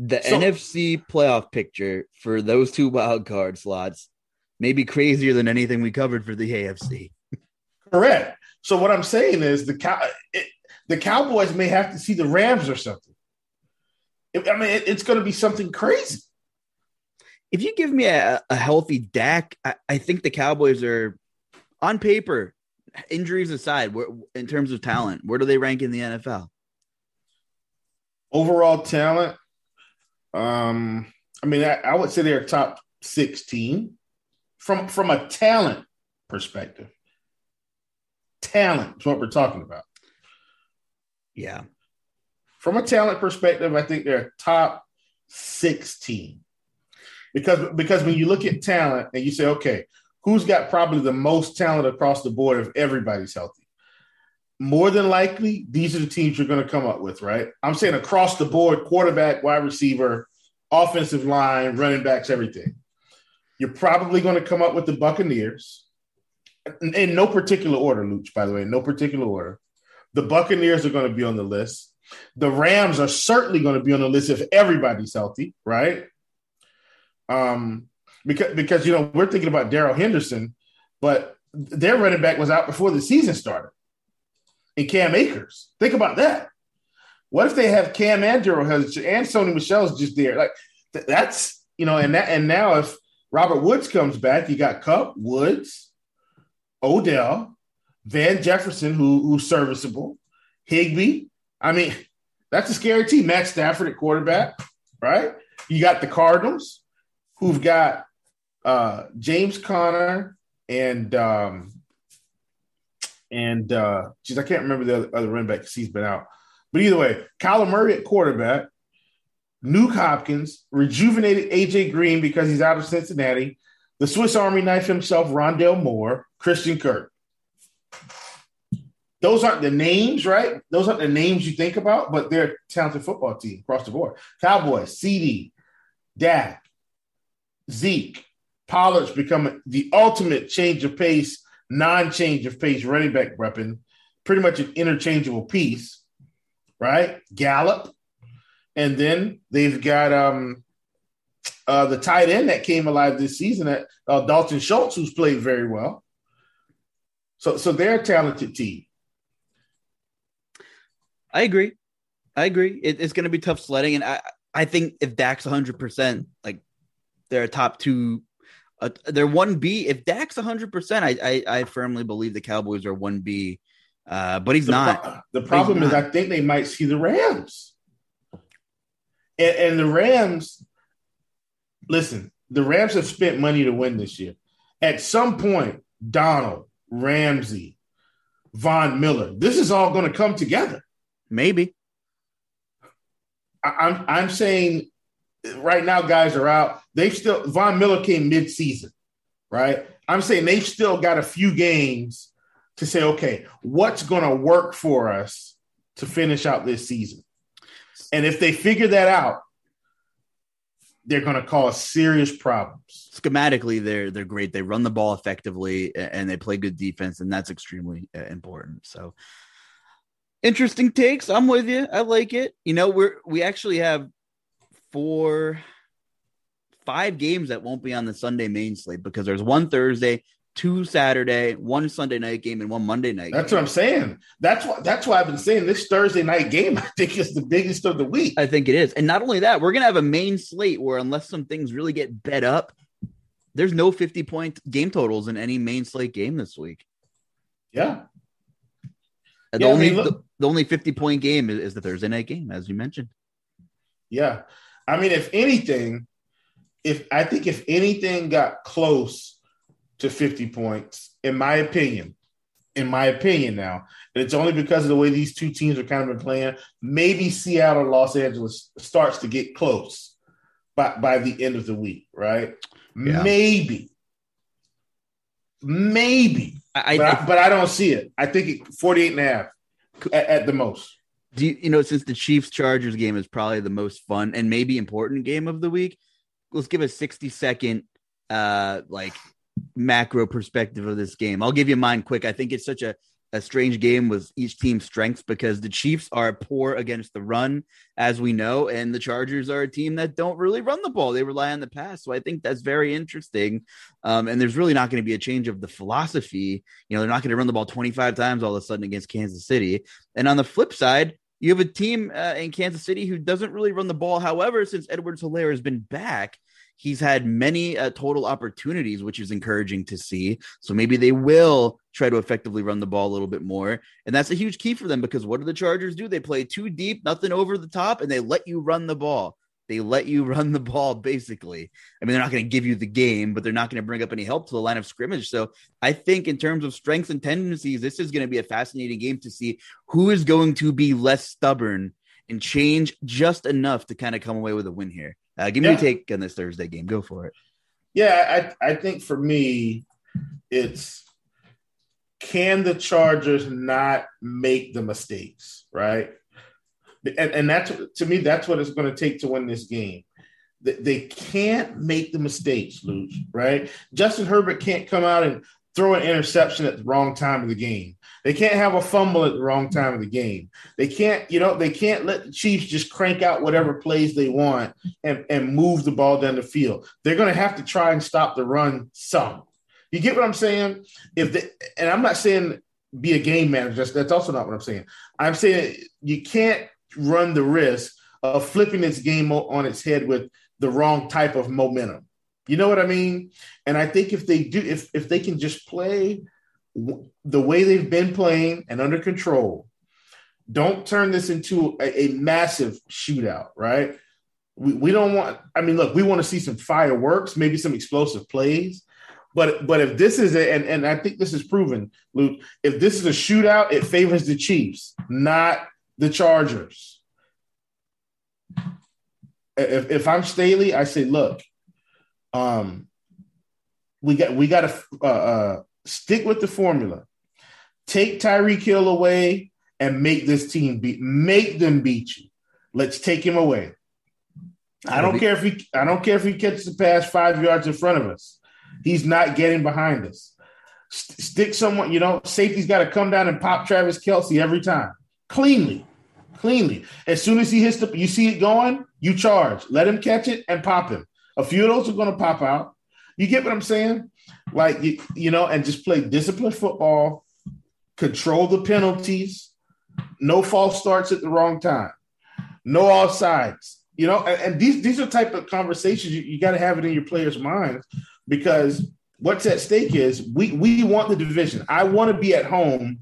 NFC playoff picture for those two wild card slots may be crazier than anything we covered for the AFC. Correct. So what I'm saying is the Cowboys may have to see the Rams or something. It's going to be something crazy. If you give me a healthy Dak, I think the Cowboys are, on paper, injuries aside, in terms of talent, where do they rank in the NFL? Overall talent, I would say they're top 16 from a talent perspective. Talent is what we're talking about. Yeah. From a talent perspective, I think they're top 16. Because when you look at talent and you say, okay, who's got probably the most talent across the board if everybody's healthy? More than likely, these are the teams you're going to come up with, right? I'm saying across the board, quarterback, wide receiver, offensive line, running backs, everything. You're probably going to come up with the Buccaneers. In no particular order, Luuch, by the way, no particular order. The Buccaneers are going to be on the list. The Rams are certainly going to be on the list if everybody's healthy, right? Because we're thinking about Darrell Henderson, but their running back was out before the season started. And Cam Akers. Think about that. What if they have Cam and Darrell Henderson and Sony Michel's just there? Like, that's, and now if Robert Woods comes back, you got Kupp, Woods, Odell, Van Jefferson, who's serviceable, Higbee. I mean, that's a scary team. Matt Stafford at quarterback, right? You got the Cardinals, who've got James Conner and geez, I can't remember the other running back because he's been out. But either way, Kyler Murray at quarterback, Nuke Hopkins, rejuvenated A.J. Green because he's out of Cincinnati, the Swiss Army knife himself, Rondale Moore, Christian Kirk. Those aren't the names, right? Those aren't the names you think about, but they're a talented football team across the board. Cowboys, CD, Dak, Zeke, Pollard's become the ultimate change of pace, non-change of pace running back weapon, pretty much an interchangeable piece, right? Gallup. And then they've got the tight end that came alive this season, Dalton Schultz, who's played very well. So they're a talented team. I agree. It's going to be tough sledding. And I think if Dak's 100%, like, they're a top two. They're 1B. If Dak's 100%, I firmly believe the Cowboys are 1B. But he's not. The problem is I think they might see the Rams. And the Rams, listen, the Rams have spent money to win this year. At some point, Donald, Ramsey, Von Miller, this is all going to come together. Maybe. I'm saying right now guys are out. Von Miller came mid-season, right? I'm saying they've still got a few games to say, okay, what's going to work for us to finish out this season? And if they figure that out, they're going to cause serious problems. Schematically, they're great. They run the ball effectively, and they play good defense, and that's extremely important. So interesting takes. I'm with you. I like it. You know, we actually have 4-5 games that won't be on the Sunday main slate because there's one Thursday, two Saturday, one Sunday night game, and one Monday night game. That's what I'm saying. That's why I've been saying this Thursday night game, I think, is the biggest of the week. I think it is. And not only that, we're going to have a main slate where unless some things really get bet up, there's no 50-point game totals in any main slate game this week. Yeah. And the only 50-point game is the Thursday night game, as you mentioned. Yeah. I mean, if anything got close to 50 points, in my opinion now, and it's only because of the way these two teams are kind of been playing, maybe Seattle, Los Angeles starts to get close by the end of the week, right? Yeah. Maybe. But I don't see it. I think 48.5 at the most. Do you know, since the Chiefs-Chargers game is probably the most fun and maybe important game of the week, let's give a 60-second, macro perspective of this game. I'll give you mine quick. I think it's such a strange game with each team's strengths because the Chiefs are poor against the run, as we know, and the Chargers are a team that don't really run the ball. They rely on the pass. So I think that's very interesting. And there's really not going to be a change of the philosophy. You know, they're not going to run the ball 25 times all of a sudden against Kansas City. And on the flip side, you have a team in Kansas City who doesn't really run the ball. However, since Edwards-Helaire has been back, he's had many total opportunities, which is encouraging to see. So maybe they will try to effectively run the ball a little bit more. And that's a huge key for them because what do the Chargers do? They play too deep, nothing over the top, and they let you run the ball. Basically. I mean, they're not going to give you the game, but they're not going to bring up any help to the line of scrimmage. So I think in terms of strengths and tendencies, this is going to be a fascinating game to see who is going to be less stubborn and change just enough to kind of come away with a win here. Give me your take on this Thursday game. Go for it. Yeah, I think for me, it's can the Chargers not make the mistakes, right? And that's, to me, that's what it's going to take to win this game. They can't make the mistakes, Luuch, right? Justin Herbert can't come out and throw an interception at the wrong time of the game. They can't have a fumble at the wrong time of the game. They can't let the Chiefs just crank out whatever plays they want and move the ball down the field. They're going to have to try and stop the run some. You get what I'm saying? And I'm not saying be a game manager. That's also not what I'm saying. I'm saying you can't run the risk of flipping this game on its head with the wrong type of momentum. You know what I mean? And I think if they do, if they can just play the way they've been playing and under control, don't turn this into a massive shootout, right? We don't want – I mean, look, we want to see some fireworks, maybe some explosive plays. But if this is – and I think this is proven, Luuch, if this is a shootout, it favors the Chiefs, not the Chargers. If I'm Staley, I say, look, we got to stick with the formula. Take Tyreek Hill away and make this team make them beat you. Let's take him away. I don't care if he catches the pass 5 yards in front of us. He's not getting behind us. Stick someone, you know, safety's got to come down and pop Travis Kelce every time. Cleanly. As soon as he hits you see it going, you charge. Let him catch it and pop him. A few of those are going to pop out. You get what I'm saying? Like, you know, and just play disciplined football, control the penalties, no false starts at the wrong time, no offsides, you know, and these are type of conversations you got to have it in your players' minds because what's at stake is we want the division. I want to be at home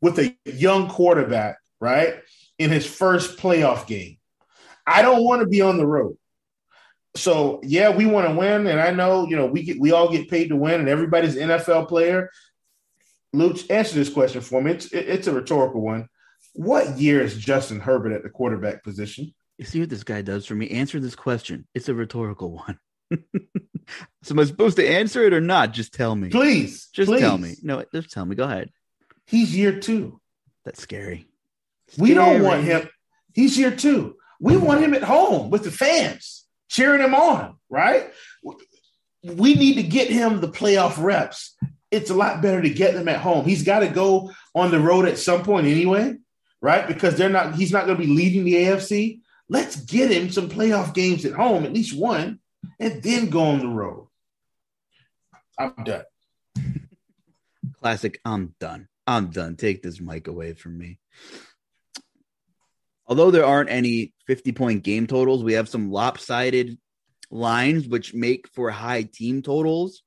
with a young quarterback, right, in his first playoff game. I don't want to be on the road. So, yeah, we want to win, and I know, you know, we all get paid to win, and everybody's an NFL player. Luuch, answer this question for me. It's a rhetorical one. What year is Justin Herbert at the quarterback position? You see what this guy does for me? Answer this question. It's a rhetorical one. So am I supposed to answer it or not? Just tell me. Please. Tell me. No, just tell me. Go ahead. He's year two. That's scary. We don't want him. He's year two. We want him at home with the fans. cheering him on, right? We need to get him the playoff reps. It's a lot better to get them at home. He's got to go on the road at some point anyway, right? Because they're not. He's not going to be leading the AFC. Let's get him some playoff games at home, at least one, and then go on the road. I'm done. Classic, I'm done. I'm done. Take this mic away from me. Although there aren't any 50-point game totals, we have some lopsided lines, which make for high team totals.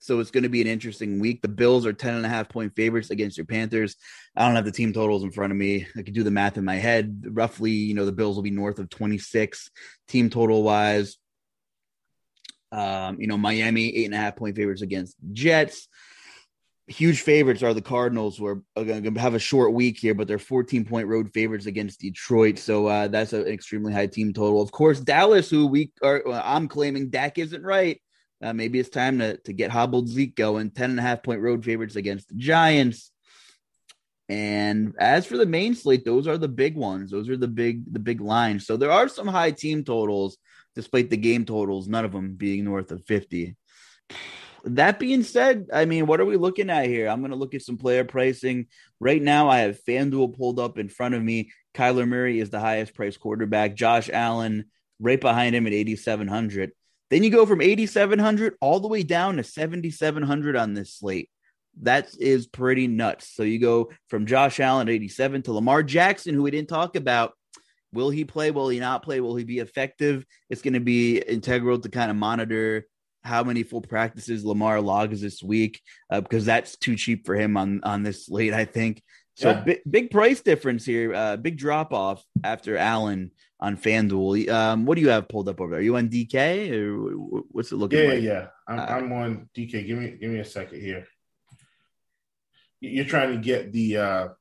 So it's going to be an interesting week. The Bills are 10.5-point favorites against your Panthers. I don't have the team totals in front of me. I could do the math in my head. Roughly, you know, the Bills will be north of 26 team total wise. You know, Miami 8.5-point favorites against Jets. Huge favorites are the Cardinals, who are going to have a short week here, but they're 14-point road favorites against Detroit. So that's an extremely high team total. Of course, Dallas, who we are, I'm claiming Dak isn't right. Maybe it's time to get hobbled Zeke going. 10.5-point road favorites against the Giants. And as for the main slate, those are the big ones. Those are the big lines. So there are some high team totals, despite the game totals, none of them being north of 50. That being said, I mean, what are we looking at here? I'm going to look at some player pricing. Right now, I have FanDuel pulled up in front of me. Kyler Murray is the highest-priced quarterback. Josh Allen right behind him at 8,700. Then you go from 8,700 all the way down to 7,700 on this slate. That is pretty nuts. So you go from Josh Allen at 87 to Lamar Jackson, who we didn't talk about. Will he play? Will he not play? Will he be effective? It's going to be integral to kind of monitor how many full practices Lamar logs this week, because that's too cheap for him on this slate, I think. So yeah. Big price difference here, big drop-off after Allen on FanDuel. What do you have pulled up over there? Are you on DK? Or what's it looking like? Yeah. I'm on DK. Give me a second here. You're trying to get the oh,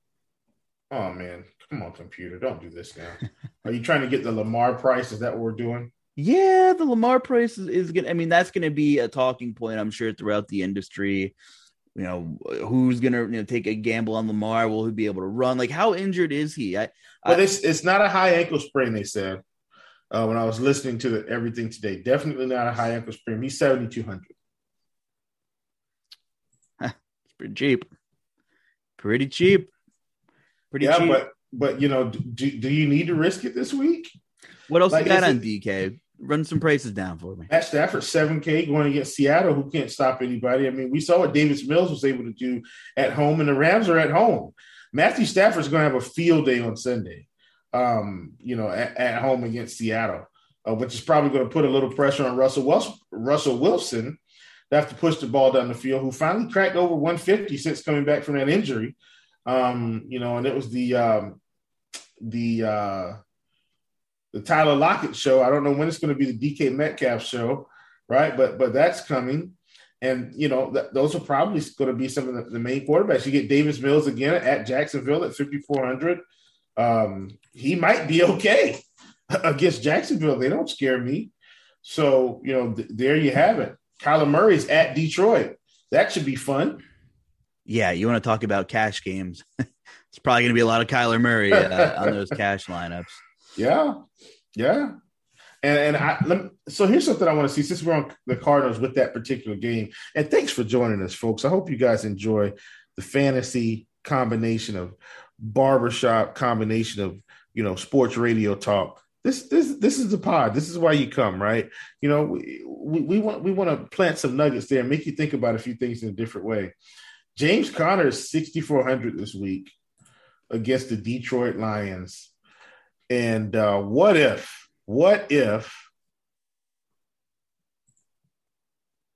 man, come on, computer. Don't do this now. Are you trying to get the Lamar price? Is that what we're doing? Yeah, the Lamar price is going to – I mean, that's going to be a talking point, I'm sure, throughout the industry. You know, who's going to take a gamble on Lamar? Will he be able to run? Like, how injured is he? It's not a high ankle sprain, they said, when I was listening to everything today. Definitely not a high ankle sprain. He's 7,200. It's pretty cheap. Pretty cheap. Pretty cheap. But you know, do you need to risk it this week? What else you got on DK? Run some prices down for me. Matt Stafford, 7K going against Seattle, who can't stop anybody. I mean, we saw what Davis Mills was able to do at home, and the Rams are at home. Matthew Stafford's going to have a field day on Sunday, at home against Seattle, which is probably going to put a little pressure on Russell Wilson to have to push the ball down the field, who finally cracked over 150 since coming back from that injury. And it was the Tyler Lockett show. I don't know when it's going to be the DK Metcalf show, right? But that's coming. And, those are probably going to be some of the main quarterbacks. You get Davis Mills again at Jacksonville at 5,400. He might be okay against Jacksonville. They don't scare me. So, there you have it. Kyler Murray's at Detroit. That should be fun. Yeah, you want to talk about cash games. It's probably going to be a lot of Kyler Murray on those cash lineups. Yeah. So here's something I want to see since we're on the Cardinals with that particular game. And thanks for joining us, folks. I hope you guys enjoy the fantasy combination of barbershop, combination of, sports radio talk. This is the pod. This is why you come, right? We want to plant some nuggets there and make you think about a few things in a different way. James Conner is 6,400 this week against the Detroit Lions. And what if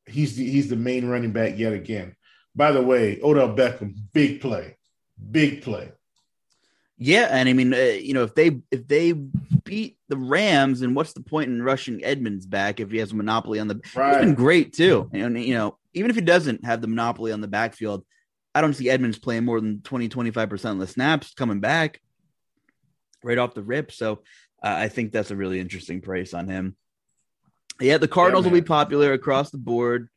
he's the main running back yet again? By the way, Odell Beckham, big play. Yeah, and I mean, if they beat the Rams, and what's the point in rushing Edmonds back if he has a monopoly on the? Right. He's been great too, and even if he doesn't have the monopoly on the backfield, I don't see Edmonds playing more than 20-25% of the snaps coming back. Right off the rip. So I think that's a really interesting price on him. Yeah, the Cardinals will be popular across the board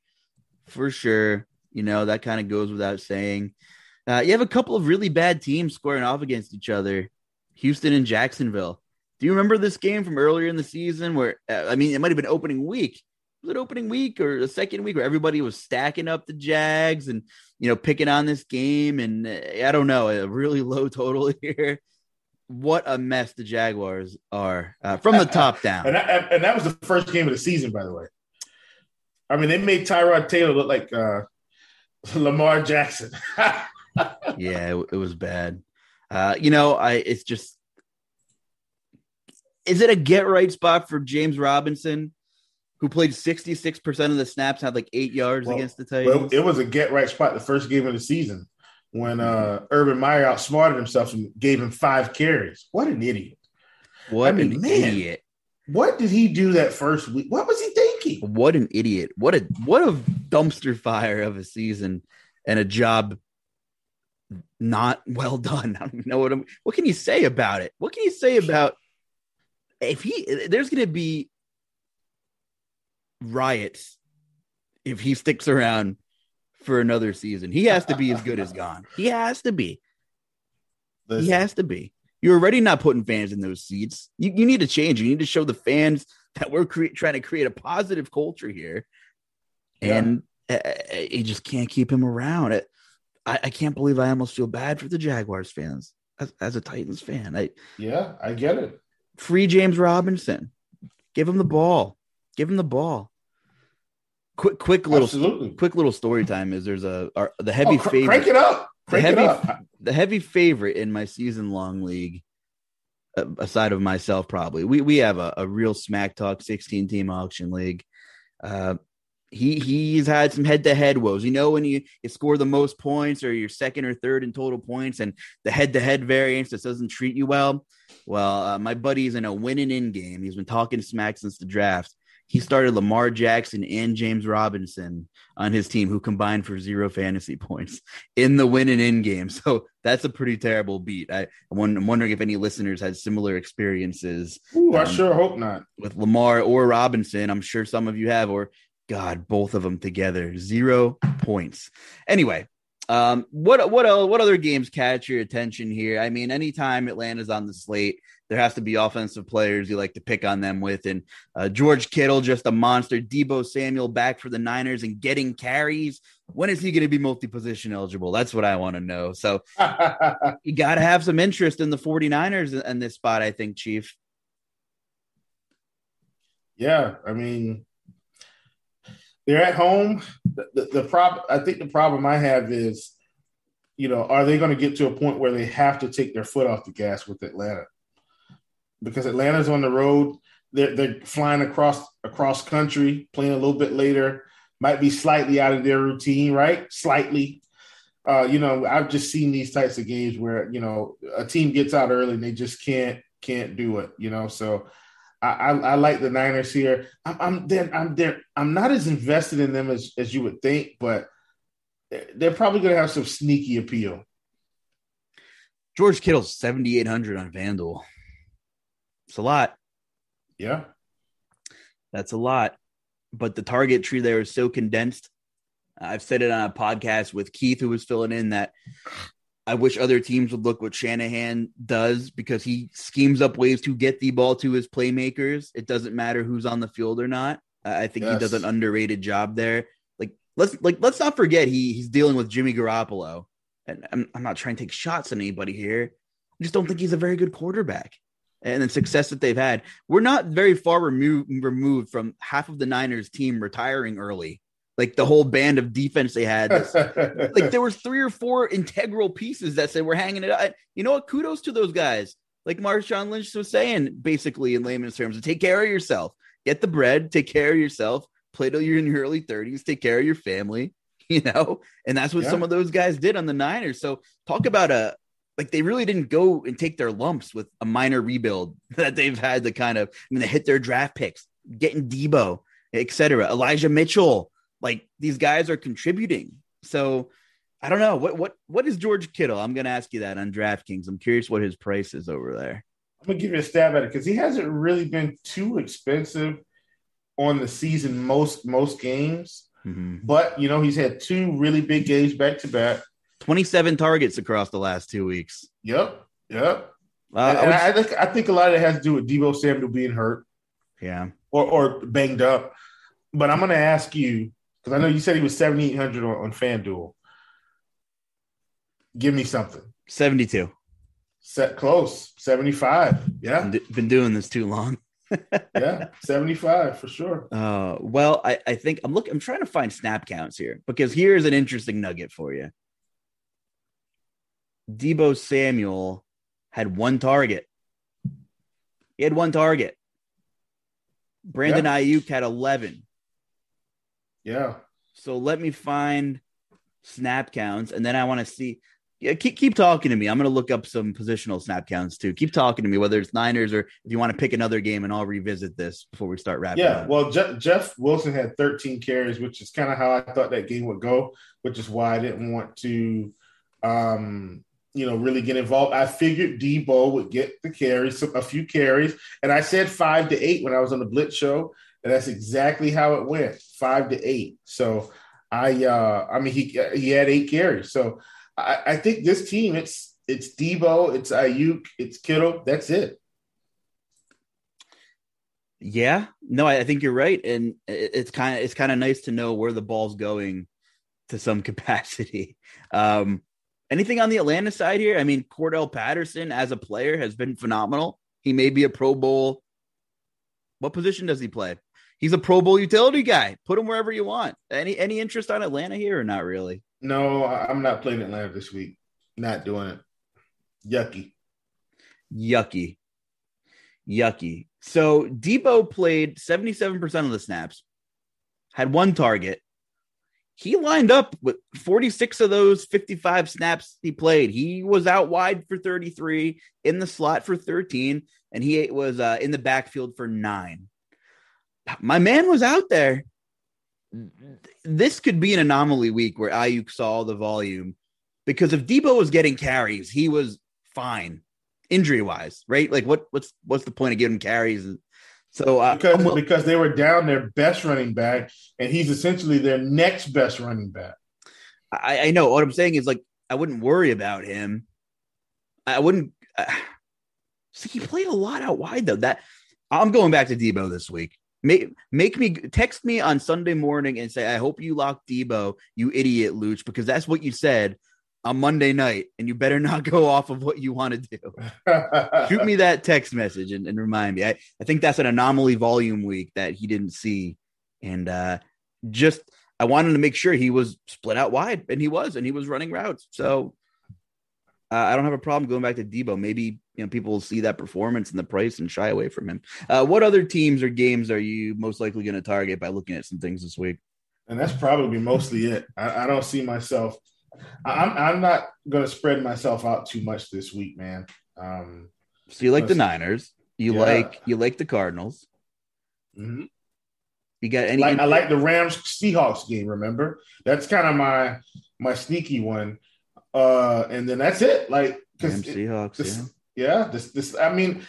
for sure. That kind of goes without saying. You have a couple of really bad teams squaring off against each other, Houston and Jacksonville. Do you remember this game from earlier in the season where, I mean, it might have been opening week. Was it opening week or the second week where everybody was stacking up the Jags and, you know, picking on this game? And I don't know, a really low total here. What a mess the Jaguars are from the top down. And that was the first game of the season, by the way. I mean, they made Tyrod Taylor look like Lamar Jackson. Yeah, it was bad. You know, it's just – is it a get-right spot for James Robinson, who played 66% of the snaps, had like 8 yards against the Titans? Well, it was a get-right spot the first game of the season when Urban Meyer outsmarted himself and gave him 5 carries. What an idiot. What an idiot. What did he do that first week? What was he thinking? What an idiot. What a dumpster fire of a season and a job not well done. I don't know what can you say about it? What can you say about there's going to be riots if he sticks around for another season. He has to be as good as gone. He has to be. Listen. He has to be. You're already not putting fans in those seats. You need to change. You need to show the fans that we're trying to create a positive culture here. Yeah. And you just can't keep him around. I can't believe I almost feel bad for the Jaguars fans as a Titans fan. I get it. Free James Robinson. Give him the ball. Give him the ball. Quick little story time is there's the heavy favorite. Crank it up. The heavy favorite in my season long league, aside of myself, probably. We have a real smack talk 16 team auction league. He's had some head-to-head woes. You know, when you score the most points or you're second or third in total points and the head-to-head variance just doesn't treat you well? Well, my buddy's in a win-and-in game. He's been talking smack since the draft. He started Lamar Jackson and James Robinson on his team, who combined for 0 fantasy points in the win-and-in game. So that's a pretty terrible beat. I'm wondering if any listeners had similar experiences. Ooh, I sure hope not. With Lamar or Robinson, I'm sure some of you have, or – God, both of them together, 0 points. Anyway, what other games catch your attention here? I mean, anytime Atlanta's on the slate, there has to be offensive players you like to pick on them with. And George Kittle, just a monster. Deebo Samuel back for the Niners and getting carries. When is he going to be multi-position eligible? That's what I want to know. So you got to have some interest in the 49ers in this spot, I think, Chief. Yeah, I mean... They're at home. I think the problem I have is, you know, are they going to get to a point where they have to take their foot off the gas with Atlanta? Because Atlanta's on the road. They're flying across country, playing a little bit later, might be slightly out of their routine, right? Slightly. You know, I've just seen these types of games where, you know, a team gets out early and they just can't do it, you know, so – I like the Niners here. I'm not as invested in them as you would think, but they're probably going to have some sneaky appeal. George Kittle's 7,800 on FanDuel. It's a lot. Yeah, that's a lot. But the target tree there is so condensed. I've said it on a podcast with Keith, who was filling in, that I wish other teams would look what Shanahan does, because he schemes up ways to get the ball to his playmakers. It doesn't matter who's on the field or not. I think he does an underrated job there. Let's not forget he's dealing with Jimmy Garoppolo, and I'm not trying to take shots at anybody here. I just don't think he's a very good quarterback, and the success that they've had. We're not very far removed from half of the Niners team retiring early. Like the whole band of defense they had. Like there was 3 or 4 integral pieces that said we're hanging it up. You know what? Kudos to those guys. Like Marshawn Lynch was saying, basically in layman's terms, take care of yourself. Get the bread. Take care of yourself. Play till you're in your early 30s. Take care of your family. You know? And that's what some of those guys did on the Niners. So talk about they really didn't go and take their lumps with a minor rebuild that they've had to they hit their draft picks, getting Deebo, et cetera. Elijah Mitchell. Like, these guys are contributing. So I don't know. What is George Kittle? I'm going to ask you that on DraftKings. I'm curious what his price is over there. I'm going to give you a stab at it because he hasn't really been too expensive on the season most games. Mm-hmm. But, you know, he's had 2 really big games back-to-back. 27 targets across the last 2 weeks. Yep. I think a lot of it has to do with Deebo Samuel being hurt, or banged up. But I'm going to ask you, because I know you said he was 7,800 on FanDuel. Give me something. 72. Set close. 75. Yeah. Been doing this too long. Yeah. 75 for sure. Well, I think I'm trying to find snap counts here, because here's an interesting nugget for you. Deebo Samuel had one target. He had one target. Brandon Ayuk had 11. Yeah. So let me find snap counts, and then I want to see. Yeah, keep talking to me. I'm going to look up some positional snap counts too. Keep talking to me, whether it's Niners or if you want to pick another game, and I'll revisit this before we start wrapping up. Yeah, well, Jeff Wilson had 13 carries, which is kind of how I thought that game would go, which is why I didn't want to, really get involved. I figured Deebo would get the carries, a few carries, and I said 5 to 8 when I was on the Blitz show, and that's exactly how it went, 5 to 8. So he had 8 carries. So I think this team, it's Deebo, it's Ayuk, it's Kittle. That's it. Yeah, no, I think you're right. And it's kind of nice to know where the ball's going to some capacity. Anything on the Atlanta side here? I mean, Cordell Patterson as a player has been phenomenal. He may be a Pro Bowl. What position does he play? He's a Pro Bowl utility guy. Put him wherever you want. Any interest on Atlanta here or not really? No, I'm not playing Atlanta this week. Not doing it. Yucky. So Deebo played 77% of the snaps, had one target. He lined up with 46 of those 55 snaps he played. He was out wide for 33, in the slot for 13, and he was in the backfield for 9. My man was out there. This could be an anomaly week where Ayuk saw the volume, because if Deebo was getting carries, he was fine injury wise, right? Like what's the point of giving carries? So because they were down their best running back, and he's essentially their next best running back. I know what I'm saying is, like, I wouldn't worry about him. I wouldn't. See, he played a lot out wide though. That I'm going back to Deebo this week. Make me text me on Sunday morning and say, I hope you locked Deebo, you idiot, Luuch, because that's what you said on Monday night, and you better not go off of what you want to do. Shoot me that text message and remind me. I think that's an anomaly volume week that he didn't see. And I wanted to make sure he was split out wide, and he was running routes. So I don't have a problem going back to Deebo. Maybe people will see that performance and the price and shy away from him. What other teams or games are you most likely going to target by looking at some things this week? And that's probably mostly it. I don't see myself. I'm not going to spread myself out too much this week, man. So you like the Niners. You like the Cardinals. Mm-hmm. You got any? I like the Rams Seahawks game. Remember, that's kind of my sneaky one. And then that's it. Like Seahawks. I mean,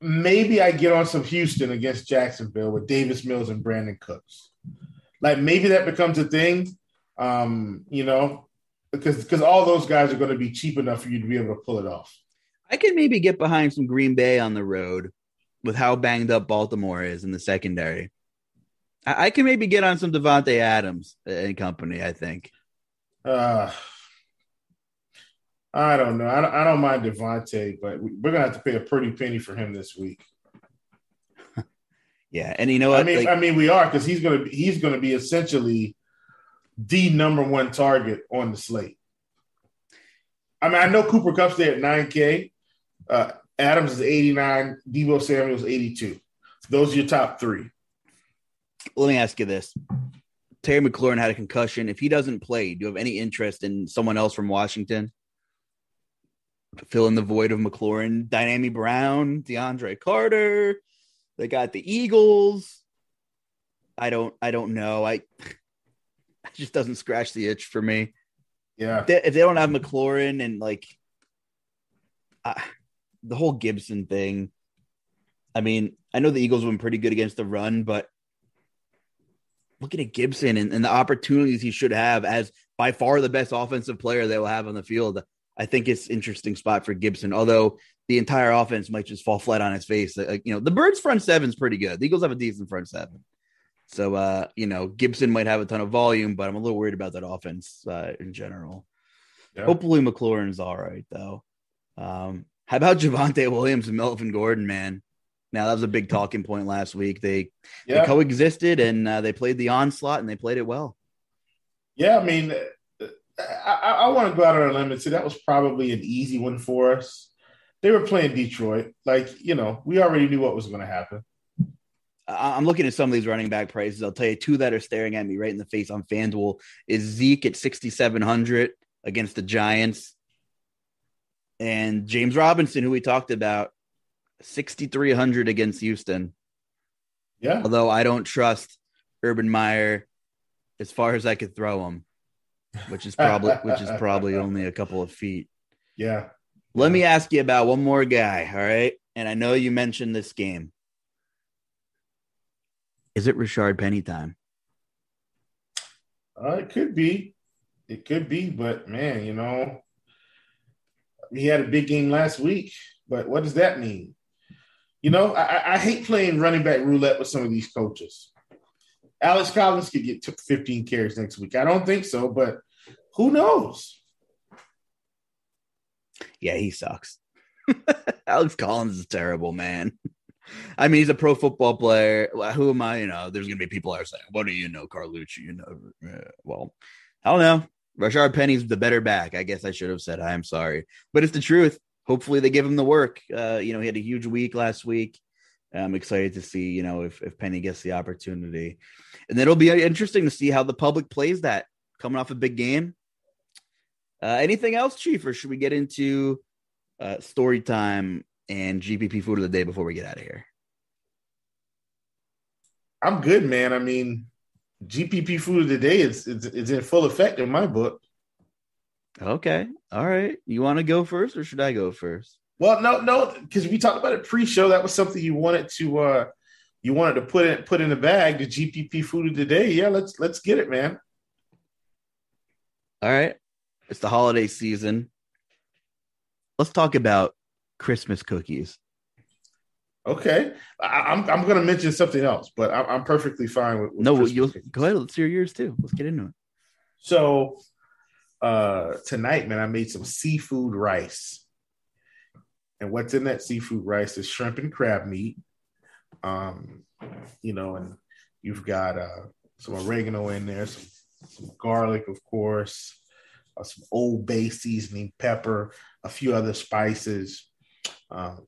maybe I get on some Houston against Jacksonville with Davis Mills and Brandon Cooks. Like maybe that becomes a thing, because all those guys are going to be cheap enough for you to be able to pull it off. I can maybe get behind some Green Bay on the road with how banged up Baltimore is in the secondary. I can maybe get on some Devontae Adams and company, I think. I don't know. I don't mind Devontae, but we're going to have to pay a pretty penny for him this week. Yeah, and you know what? I mean, we are, because he's going to be essentially the number one target on the slate. I mean, I know Cooper Kupp's there at 9K. Adams is 89. Deebo Samuel's 82. Those are your top three. Let me ask you this. Terry McLaurin had a concussion. If he doesn't play, do you have any interest in someone else from Washington? Fill in the void of McLaurin, Dynami Brown, DeAndre Carter. They got the Eagles. I don't know. It just doesn't scratch the itch for me. Yeah. If they don't have McLaurin and the whole Gibson thing. I mean, I know the Eagles have been pretty good against the run, but looking at Gibson and the opportunities he should have as by far the best offensive player they will have on the field, I think it's an interesting spot for Gibson, although the entire offense might just fall flat on its face. The Birds' front seven is pretty good. The Eagles have a decent front seven. So, Gibson might have a ton of volume, but I'm a little worried about that offense in general. Yeah. Hopefully McLaurin's all right, though. How about Javonte Williams and Melvin Gordon, man? Now, that was a big talking point last week. They coexisted, and they played the onslaught, and they played it well. Yeah, I mean, I want to go out on a limb and say that was probably an easy one for us. They were playing Detroit. We already knew what was going to happen. I'm looking at some of these running back prices. I'll tell you two that are staring at me right in the face on FanDuel is Zeke at 6,700 against the Giants, and James Robinson, who we talked about, 6,300 against Houston. Yeah. Although I don't trust Urban Meyer as far as I could throw him, which is probably only a couple of feet. Yeah. Let me ask you about one more guy. All right. And I know you mentioned this game. Is it Rashard Penny time? It could be. It could be, but, man, he had a big game last week, but what does that mean? I hate playing running back roulette with some of these coaches. Alex Collins could get 15 carries next week. I don't think so, but who knows? Yeah, he sucks. Alex Collins is terrible, man. I mean, he's a pro football player. Who am I? There's going to be people that are saying, what do you know, Carlucci? Well, I don't know. Rashard Penny's the better back. I guess I should have said, I am sorry. But it's the truth. Hopefully they give him the work. He had a huge week last week. I'm excited to see, if Penny gets the opportunity. And it'll be interesting to see how the public plays that coming off a big game. Anything else, Chief, or should we get into story time and GPP food of the day before we get out of here? I'm good, man. I mean, GPP food of the day is in full effect in my book. Okay. All right. You want to go first or should I go first? Well, no, because we talked about it pre-show. That was something you wanted to put in the bag, the GPP food of the day. Yeah, let's get it, man. All right. It's the holiday season. Let's talk about Christmas cookies. Okay. I'm going to mention something else, but I'm perfectly fine with go ahead. Let's hear yours too. Let's get into it. So tonight, man, I made some seafood rice. And what's in that seafood rice is shrimp and crab meat. And you've got some oregano in there, some garlic, of course, some Old Bay seasoning, pepper, a few other spices. But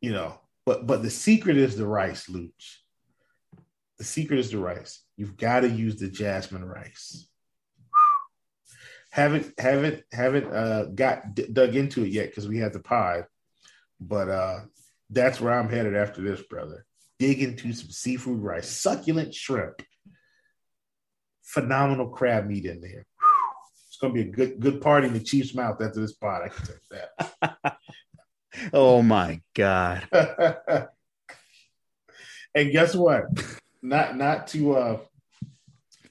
the secret is the rice, Luuch. The secret is the rice. You've got to use the jasmine rice. haven't dug into it yet because we had the pod, but that's where I'm headed after this, brother. Dig into some seafood rice, succulent shrimp, phenomenal crab meat in there. It's gonna be a good party in the Chiefs' mouth after this pod. I can take that. Oh my God! And guess what? Not to.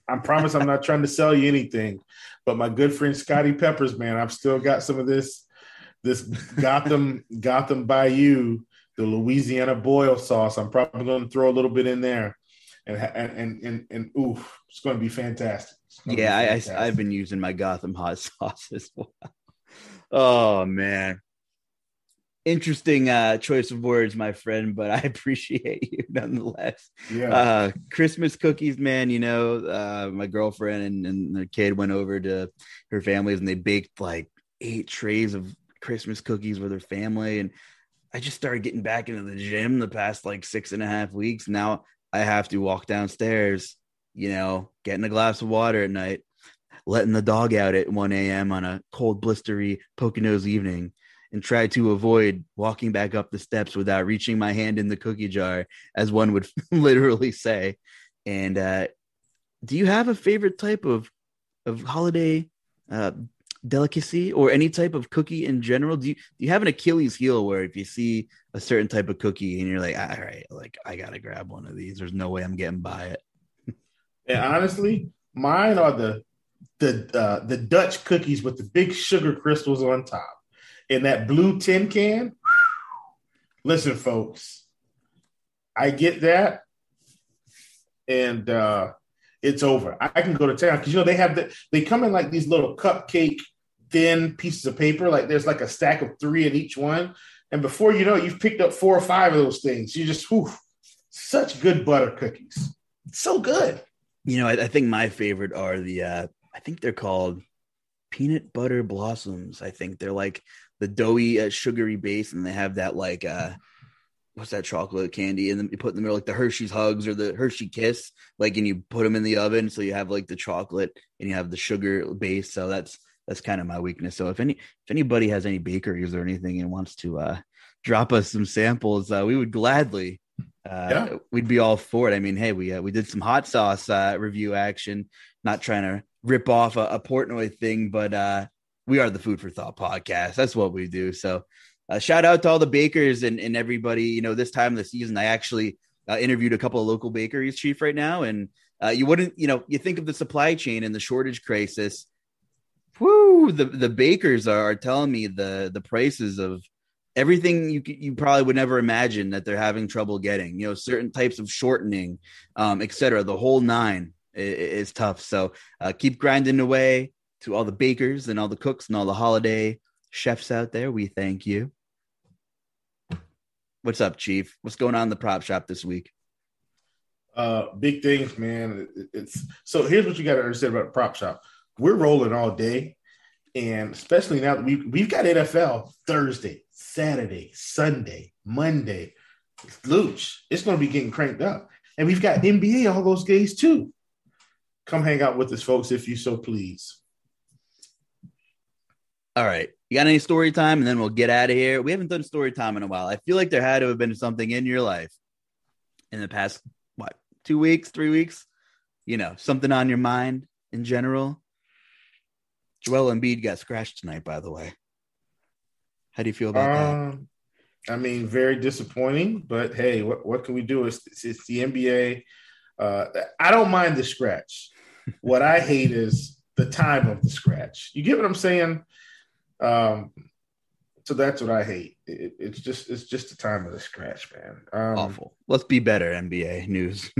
I promise I'm not trying to sell you anything, but my good friend Scotty Peppers, man, I've still got some of this Gotham Bayou, the Louisiana boil sauce. I'm probably going to throw a little bit in there, and oof, it's going to be fantastic. Yeah, I've been using my Gotham hot sauce as well. Oh man. Interesting choice of words, my friend, but I appreciate you nonetheless. Yeah. Christmas cookies, man. My girlfriend and her kid went over to her family's and they baked like 8 trays of Christmas cookies with her family. And I just started getting back into the gym the past like 6.5 weeks. Now I have to walk downstairs, getting a glass of water at night, letting the dog out at 1 a.m. on a cold, blistery Poconos evening, and try to avoid walking back up the steps without reaching my hand in the cookie jar, as one would literally say. And do you have a favorite type of holiday delicacy or any type of cookie in general? Do you have an Achilles heel where if you see a certain type of cookie and you're like, all right, like I got to grab one of these. There's no way I'm getting by it. And honestly, mine are the Dutch cookies with the big sugar crystals on top. in that blue tin can. Whew. Listen, folks, I get that, and it's over. I can go to town because, you know, they have they come in like these little cupcake thin pieces of paper. Like there's like a stack of 3 in each one. And before you know it, you've picked up 4 or 5 of those things. You just, whew, such good butter cookies. It's so good. You know, I think my favorite are the, I think they're called peanut butter blossoms. I think they're like the doughy, sugary base. And they have that like, what's that chocolate candy? And then you put in the middle, like the Hershey's Hugs or the Hershey Kiss, like, and you put them in the oven. So you have like the chocolate and you have the sugar base. So that's kind of my weakness. So if anybody has any bakeries or anything and wants to drop us some samples, we would gladly, we'd be all for it. I mean, hey, we did some hot sauce review action, not trying to rip off a Portnoy thing, but we are the Food for Thought podcast. That's what we do. So shout out to all the bakers and everybody, you know, this time of the season, I actually interviewed a couple of local bakeries, Chief, right now. And you wouldn't, you know, you think of the supply chain and the shortage crisis. Woo, the bakers are telling me the prices of everything you probably would never imagine that they're having trouble getting, you know, certain types of shortening, et cetera. The whole nine is tough. So keep grinding away. To all the bakers and all the cooks and all the holiday chefs out there, we thank you. What's up, Chief? What's going on in the prop shop this week? Big things, man. So here's what you got to understand about the prop shop. We're rolling all day, and especially now that we've got NFL Thursday, Saturday, Sunday, Monday. Luuch, it's going to be getting cranked up. And we've got NBA all those days, too. Come hang out with us, folks, if you so please. All right. You got any story time? And then we'll get out of here. We haven't done story time in a while. I feel like there had to have been something in your life in the past, 2 weeks, 3 weeks? You know, something on your mind in general. Joel Embiid got scratched tonight, by the way. How do you feel about that? I mean, very disappointing, but hey, what can we do? It's the NBA. I don't mind the scratch. What I hate is the time of the scratch. You get what I'm saying? So that's what I hate. It's just the time of the scratch, man. Awful. Let's be better, NBA news.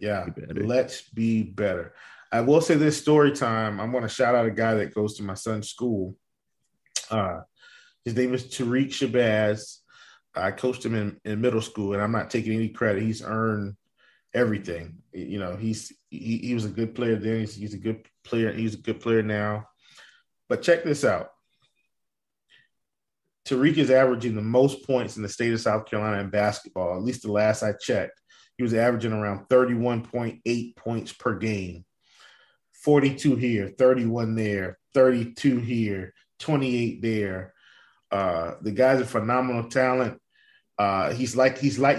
Yeah, let's be better. I will say this story time. I'm going to shout out a guy that goes to my son's school. His name is Tariq Shabazz. I coached him in middle school, and I'm not taking any credit. He's earned everything. You know, he was a good player then. He's a good player. He's a good player now. But check this out. Tariq is averaging the most points in the state of South Carolina in basketball. At least the last I checked, he was averaging around 31.8 points per game. 42 here, 31 there, 32 here, 28 there. The guy's a phenomenal talent. He's like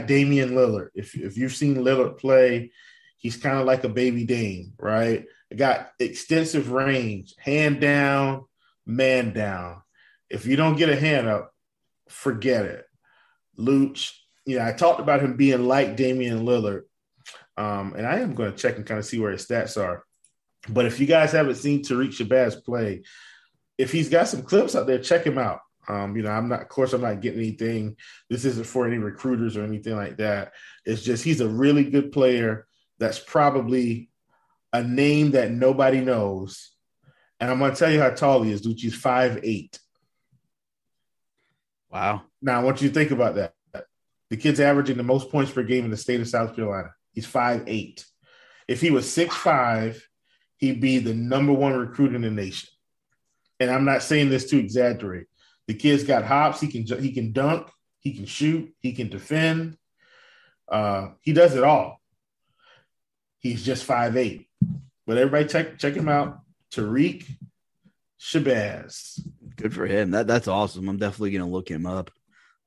Damian Lillard. If you've seen Lillard play, he's kind of like a baby Dame, right? Got extensive range, hand down, man down. If you don't get a hand up, forget it. Luuch, you know, I talked about him being like Damian Lillard, and I am going to check and kind of see where his stats are. But if you guys haven't seen Tariq Shabazz play, if he's got some clips out there, check him out. You know, I'm not getting anything. This isn't for any recruiters or anything like that. It's just he's a really good player that's probably a name that nobody knows. And I'm going to tell you how tall he is, dude. He's 5'8". Wow. Now, I want you to think about that. The kid's averaging the most points per game in the state of South Carolina. He's 5'8". If he was 6'5", he'd be the #1 recruit in the nation. And I'm not saying this to exaggerate. The kid's got hops. He can dunk. He can shoot. He can defend. He does it all. He's just 5'8". But everybody check him out. Tariq Shabazz. Good for him. That's awesome. I'm definitely going to look him up.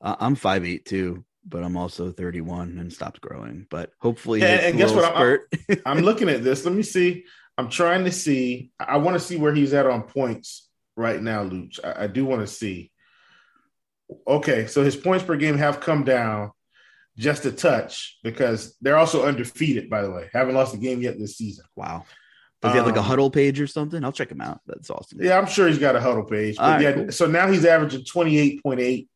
I'm 5'8" too, but I'm also 31 and stopped growing. But hopefully and guess what? I'm looking at this. Let me see. I'm trying to see. I want to see where he's at on points right now, Luuch. I do want to see. Okay, so his points per game have come down just a touch because they're also undefeated, by the way. Haven't lost a game yet this season. Wow. Does he have like a huddle page or something? I'll check him out. That's awesome. Yeah, I'm sure he's got a huddle page. But yeah, cool. So now he's averaging 28.8,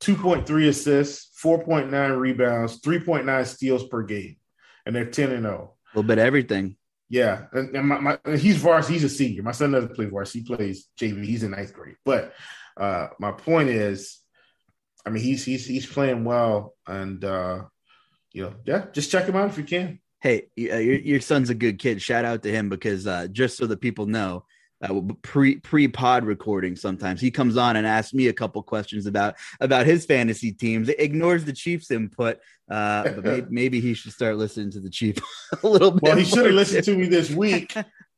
2.3 assists, 4.9 rebounds, 3.9 steals per game. And they're 10-0. A little bit of everything. Yeah. And he's varsity. He's a senior. My son doesn't play varsity. He plays JV. He's in ninth grade. But my point is, I mean, he's playing well. And, just check him out if you can. Hey, your son's a good kid. Shout out to him because just so the people know, pre-pod recording sometimes he comes on and asks me a couple questions about his fantasy teams. It ignores the Chiefs input. But maybe he should start listening to the Chiefs a little bit. Well, he should have listened to me this week.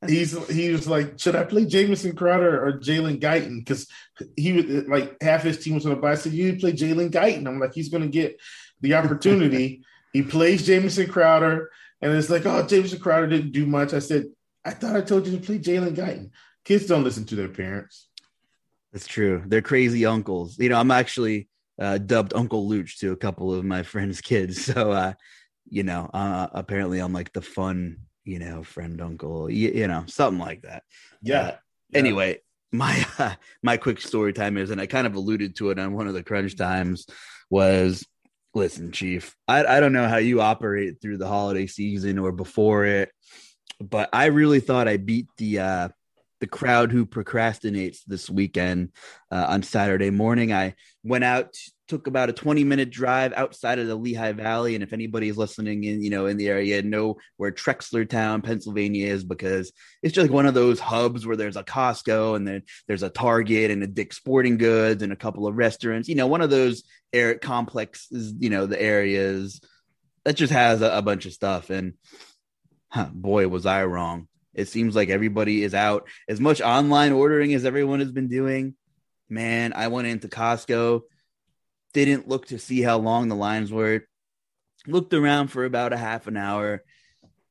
He was like, should I play Jamison Crowder or Jalen Guyton? Because he was like half his team was on the bye. I said, you didn't play Jalen Guyton. I'm like, he's going to get the opportunity. He plays Jamison Crowder. And it's like, oh, Jamison Crowder didn't do much. I said, I thought I told you to play Jalen Guyton. Kids don't listen to their parents. That's true. They're crazy uncles. You know, I'm actually dubbed Uncle Luuch to a couple of my friends' kids. So, apparently I'm like the fun, friend uncle, something like that. Yeah. Anyway, my quick story time is, and I kind of alluded to it on one of the crunch times, was – listen, Chief, I don't know how you operate through the holiday season or before it, but I really thought I beat the crowd who procrastinates this weekend on Saturday morning. I went out, took about a 20-minute drive outside of the Lehigh Valley. And if anybody's listening in the area, know where Trexlertown, Pennsylvania is, because it's just like one of those hubs where there's a Costco and then there's a Target and a Dick's Sporting Goods and a couple of restaurants, one of those air complexes, the areas that just has a bunch of stuff. And boy, was I wrong. It seems like everybody is out. As much online ordering as everyone has been doing, man, I went into Costco, didn't look to see how long the lines were, looked around for about a half an hour,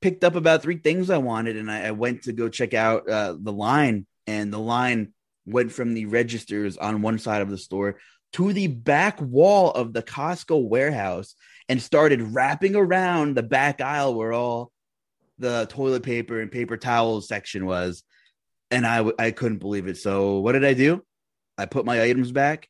picked up about three things I wanted, and I went to go check out the line, and the line went from the registers on one side of the store to the back wall of the Costco warehouse and started wrapping around the back aisle where all the toilet paper and paper towels section was. And I couldn't believe it. So what did I do? I put my items back,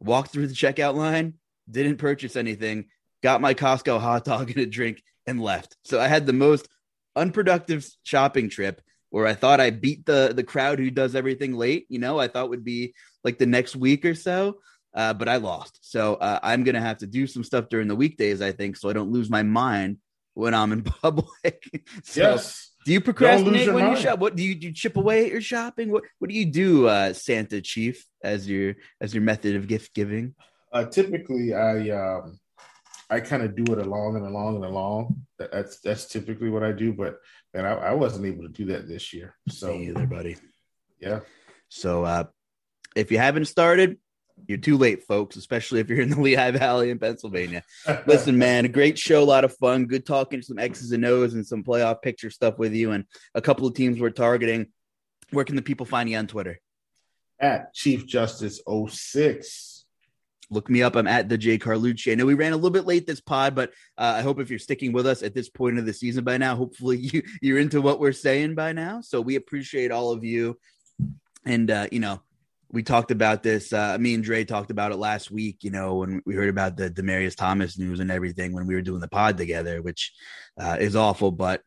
walked through the checkout line, didn't purchase anything, got my Costco hot dog and a drink, and left. So I had the most unproductive shopping trip where I thought I beat the crowd who does everything late. I thought would be like the next week or so. But I lost. So I'm going to have to do some stuff during the weekdays, I think, so I don't lose my mind when I'm in public. So, yes. Do you procrastinate when you shop? What do you chip away at your shopping? What do you do, Santa Chief, as your method of gift giving? Typically, I kind of do it along and along. That's typically what I do, but and I wasn't able to do that this year. So me either, buddy. Yeah. So if you haven't started, you're too late, folks, especially if you're in the Lehigh Valley in Pennsylvania. Listen, man, a great show, a lot of fun, good talking, some X's and O's and some playoff picture stuff with you and a couple of teams we're targeting. Where can the people find you on Twitter? At Chief Justice 06. Look me up. I'm at the J Carlucci. I know we ran a little bit late this pod, but I hope if you're sticking with us at this point of the season by now, hopefully you're into what we're saying by now. So we appreciate all of you. And, we talked about this. Me and Dre talked about it last week, when we heard about the Demaryius Thomas news and everything when we were doing the pod together, which is awful. But,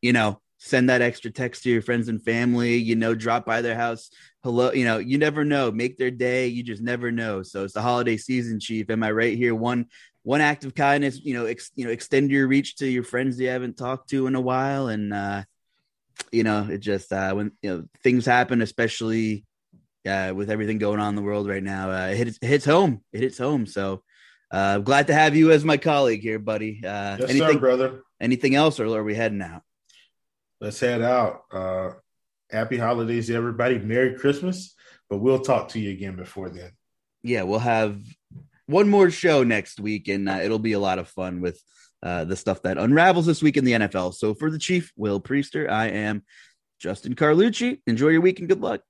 send that extra text to your friends and family, drop by their house. Hello. You never know. Make their day. You just never know. So it's the holiday season, Chief. Am I right here? One act of kindness, extend your reach to your friends you haven't talked to in a while. And, it just when things happen, especially with everything going on in the world right now, it hits home. So I'm glad to have you as my colleague here, buddy. Yes, sir, brother. Anything else, or are we heading out? Let's head out. Happy holidays to everybody. Merry Christmas. But we'll talk to you again before then. Yeah, we'll have one more show next week, and it'll be a lot of fun with the stuff that unravels this week in the NFL. So for the Chief, Will Priester, I am Justin Carlucci. Enjoy your week and good luck.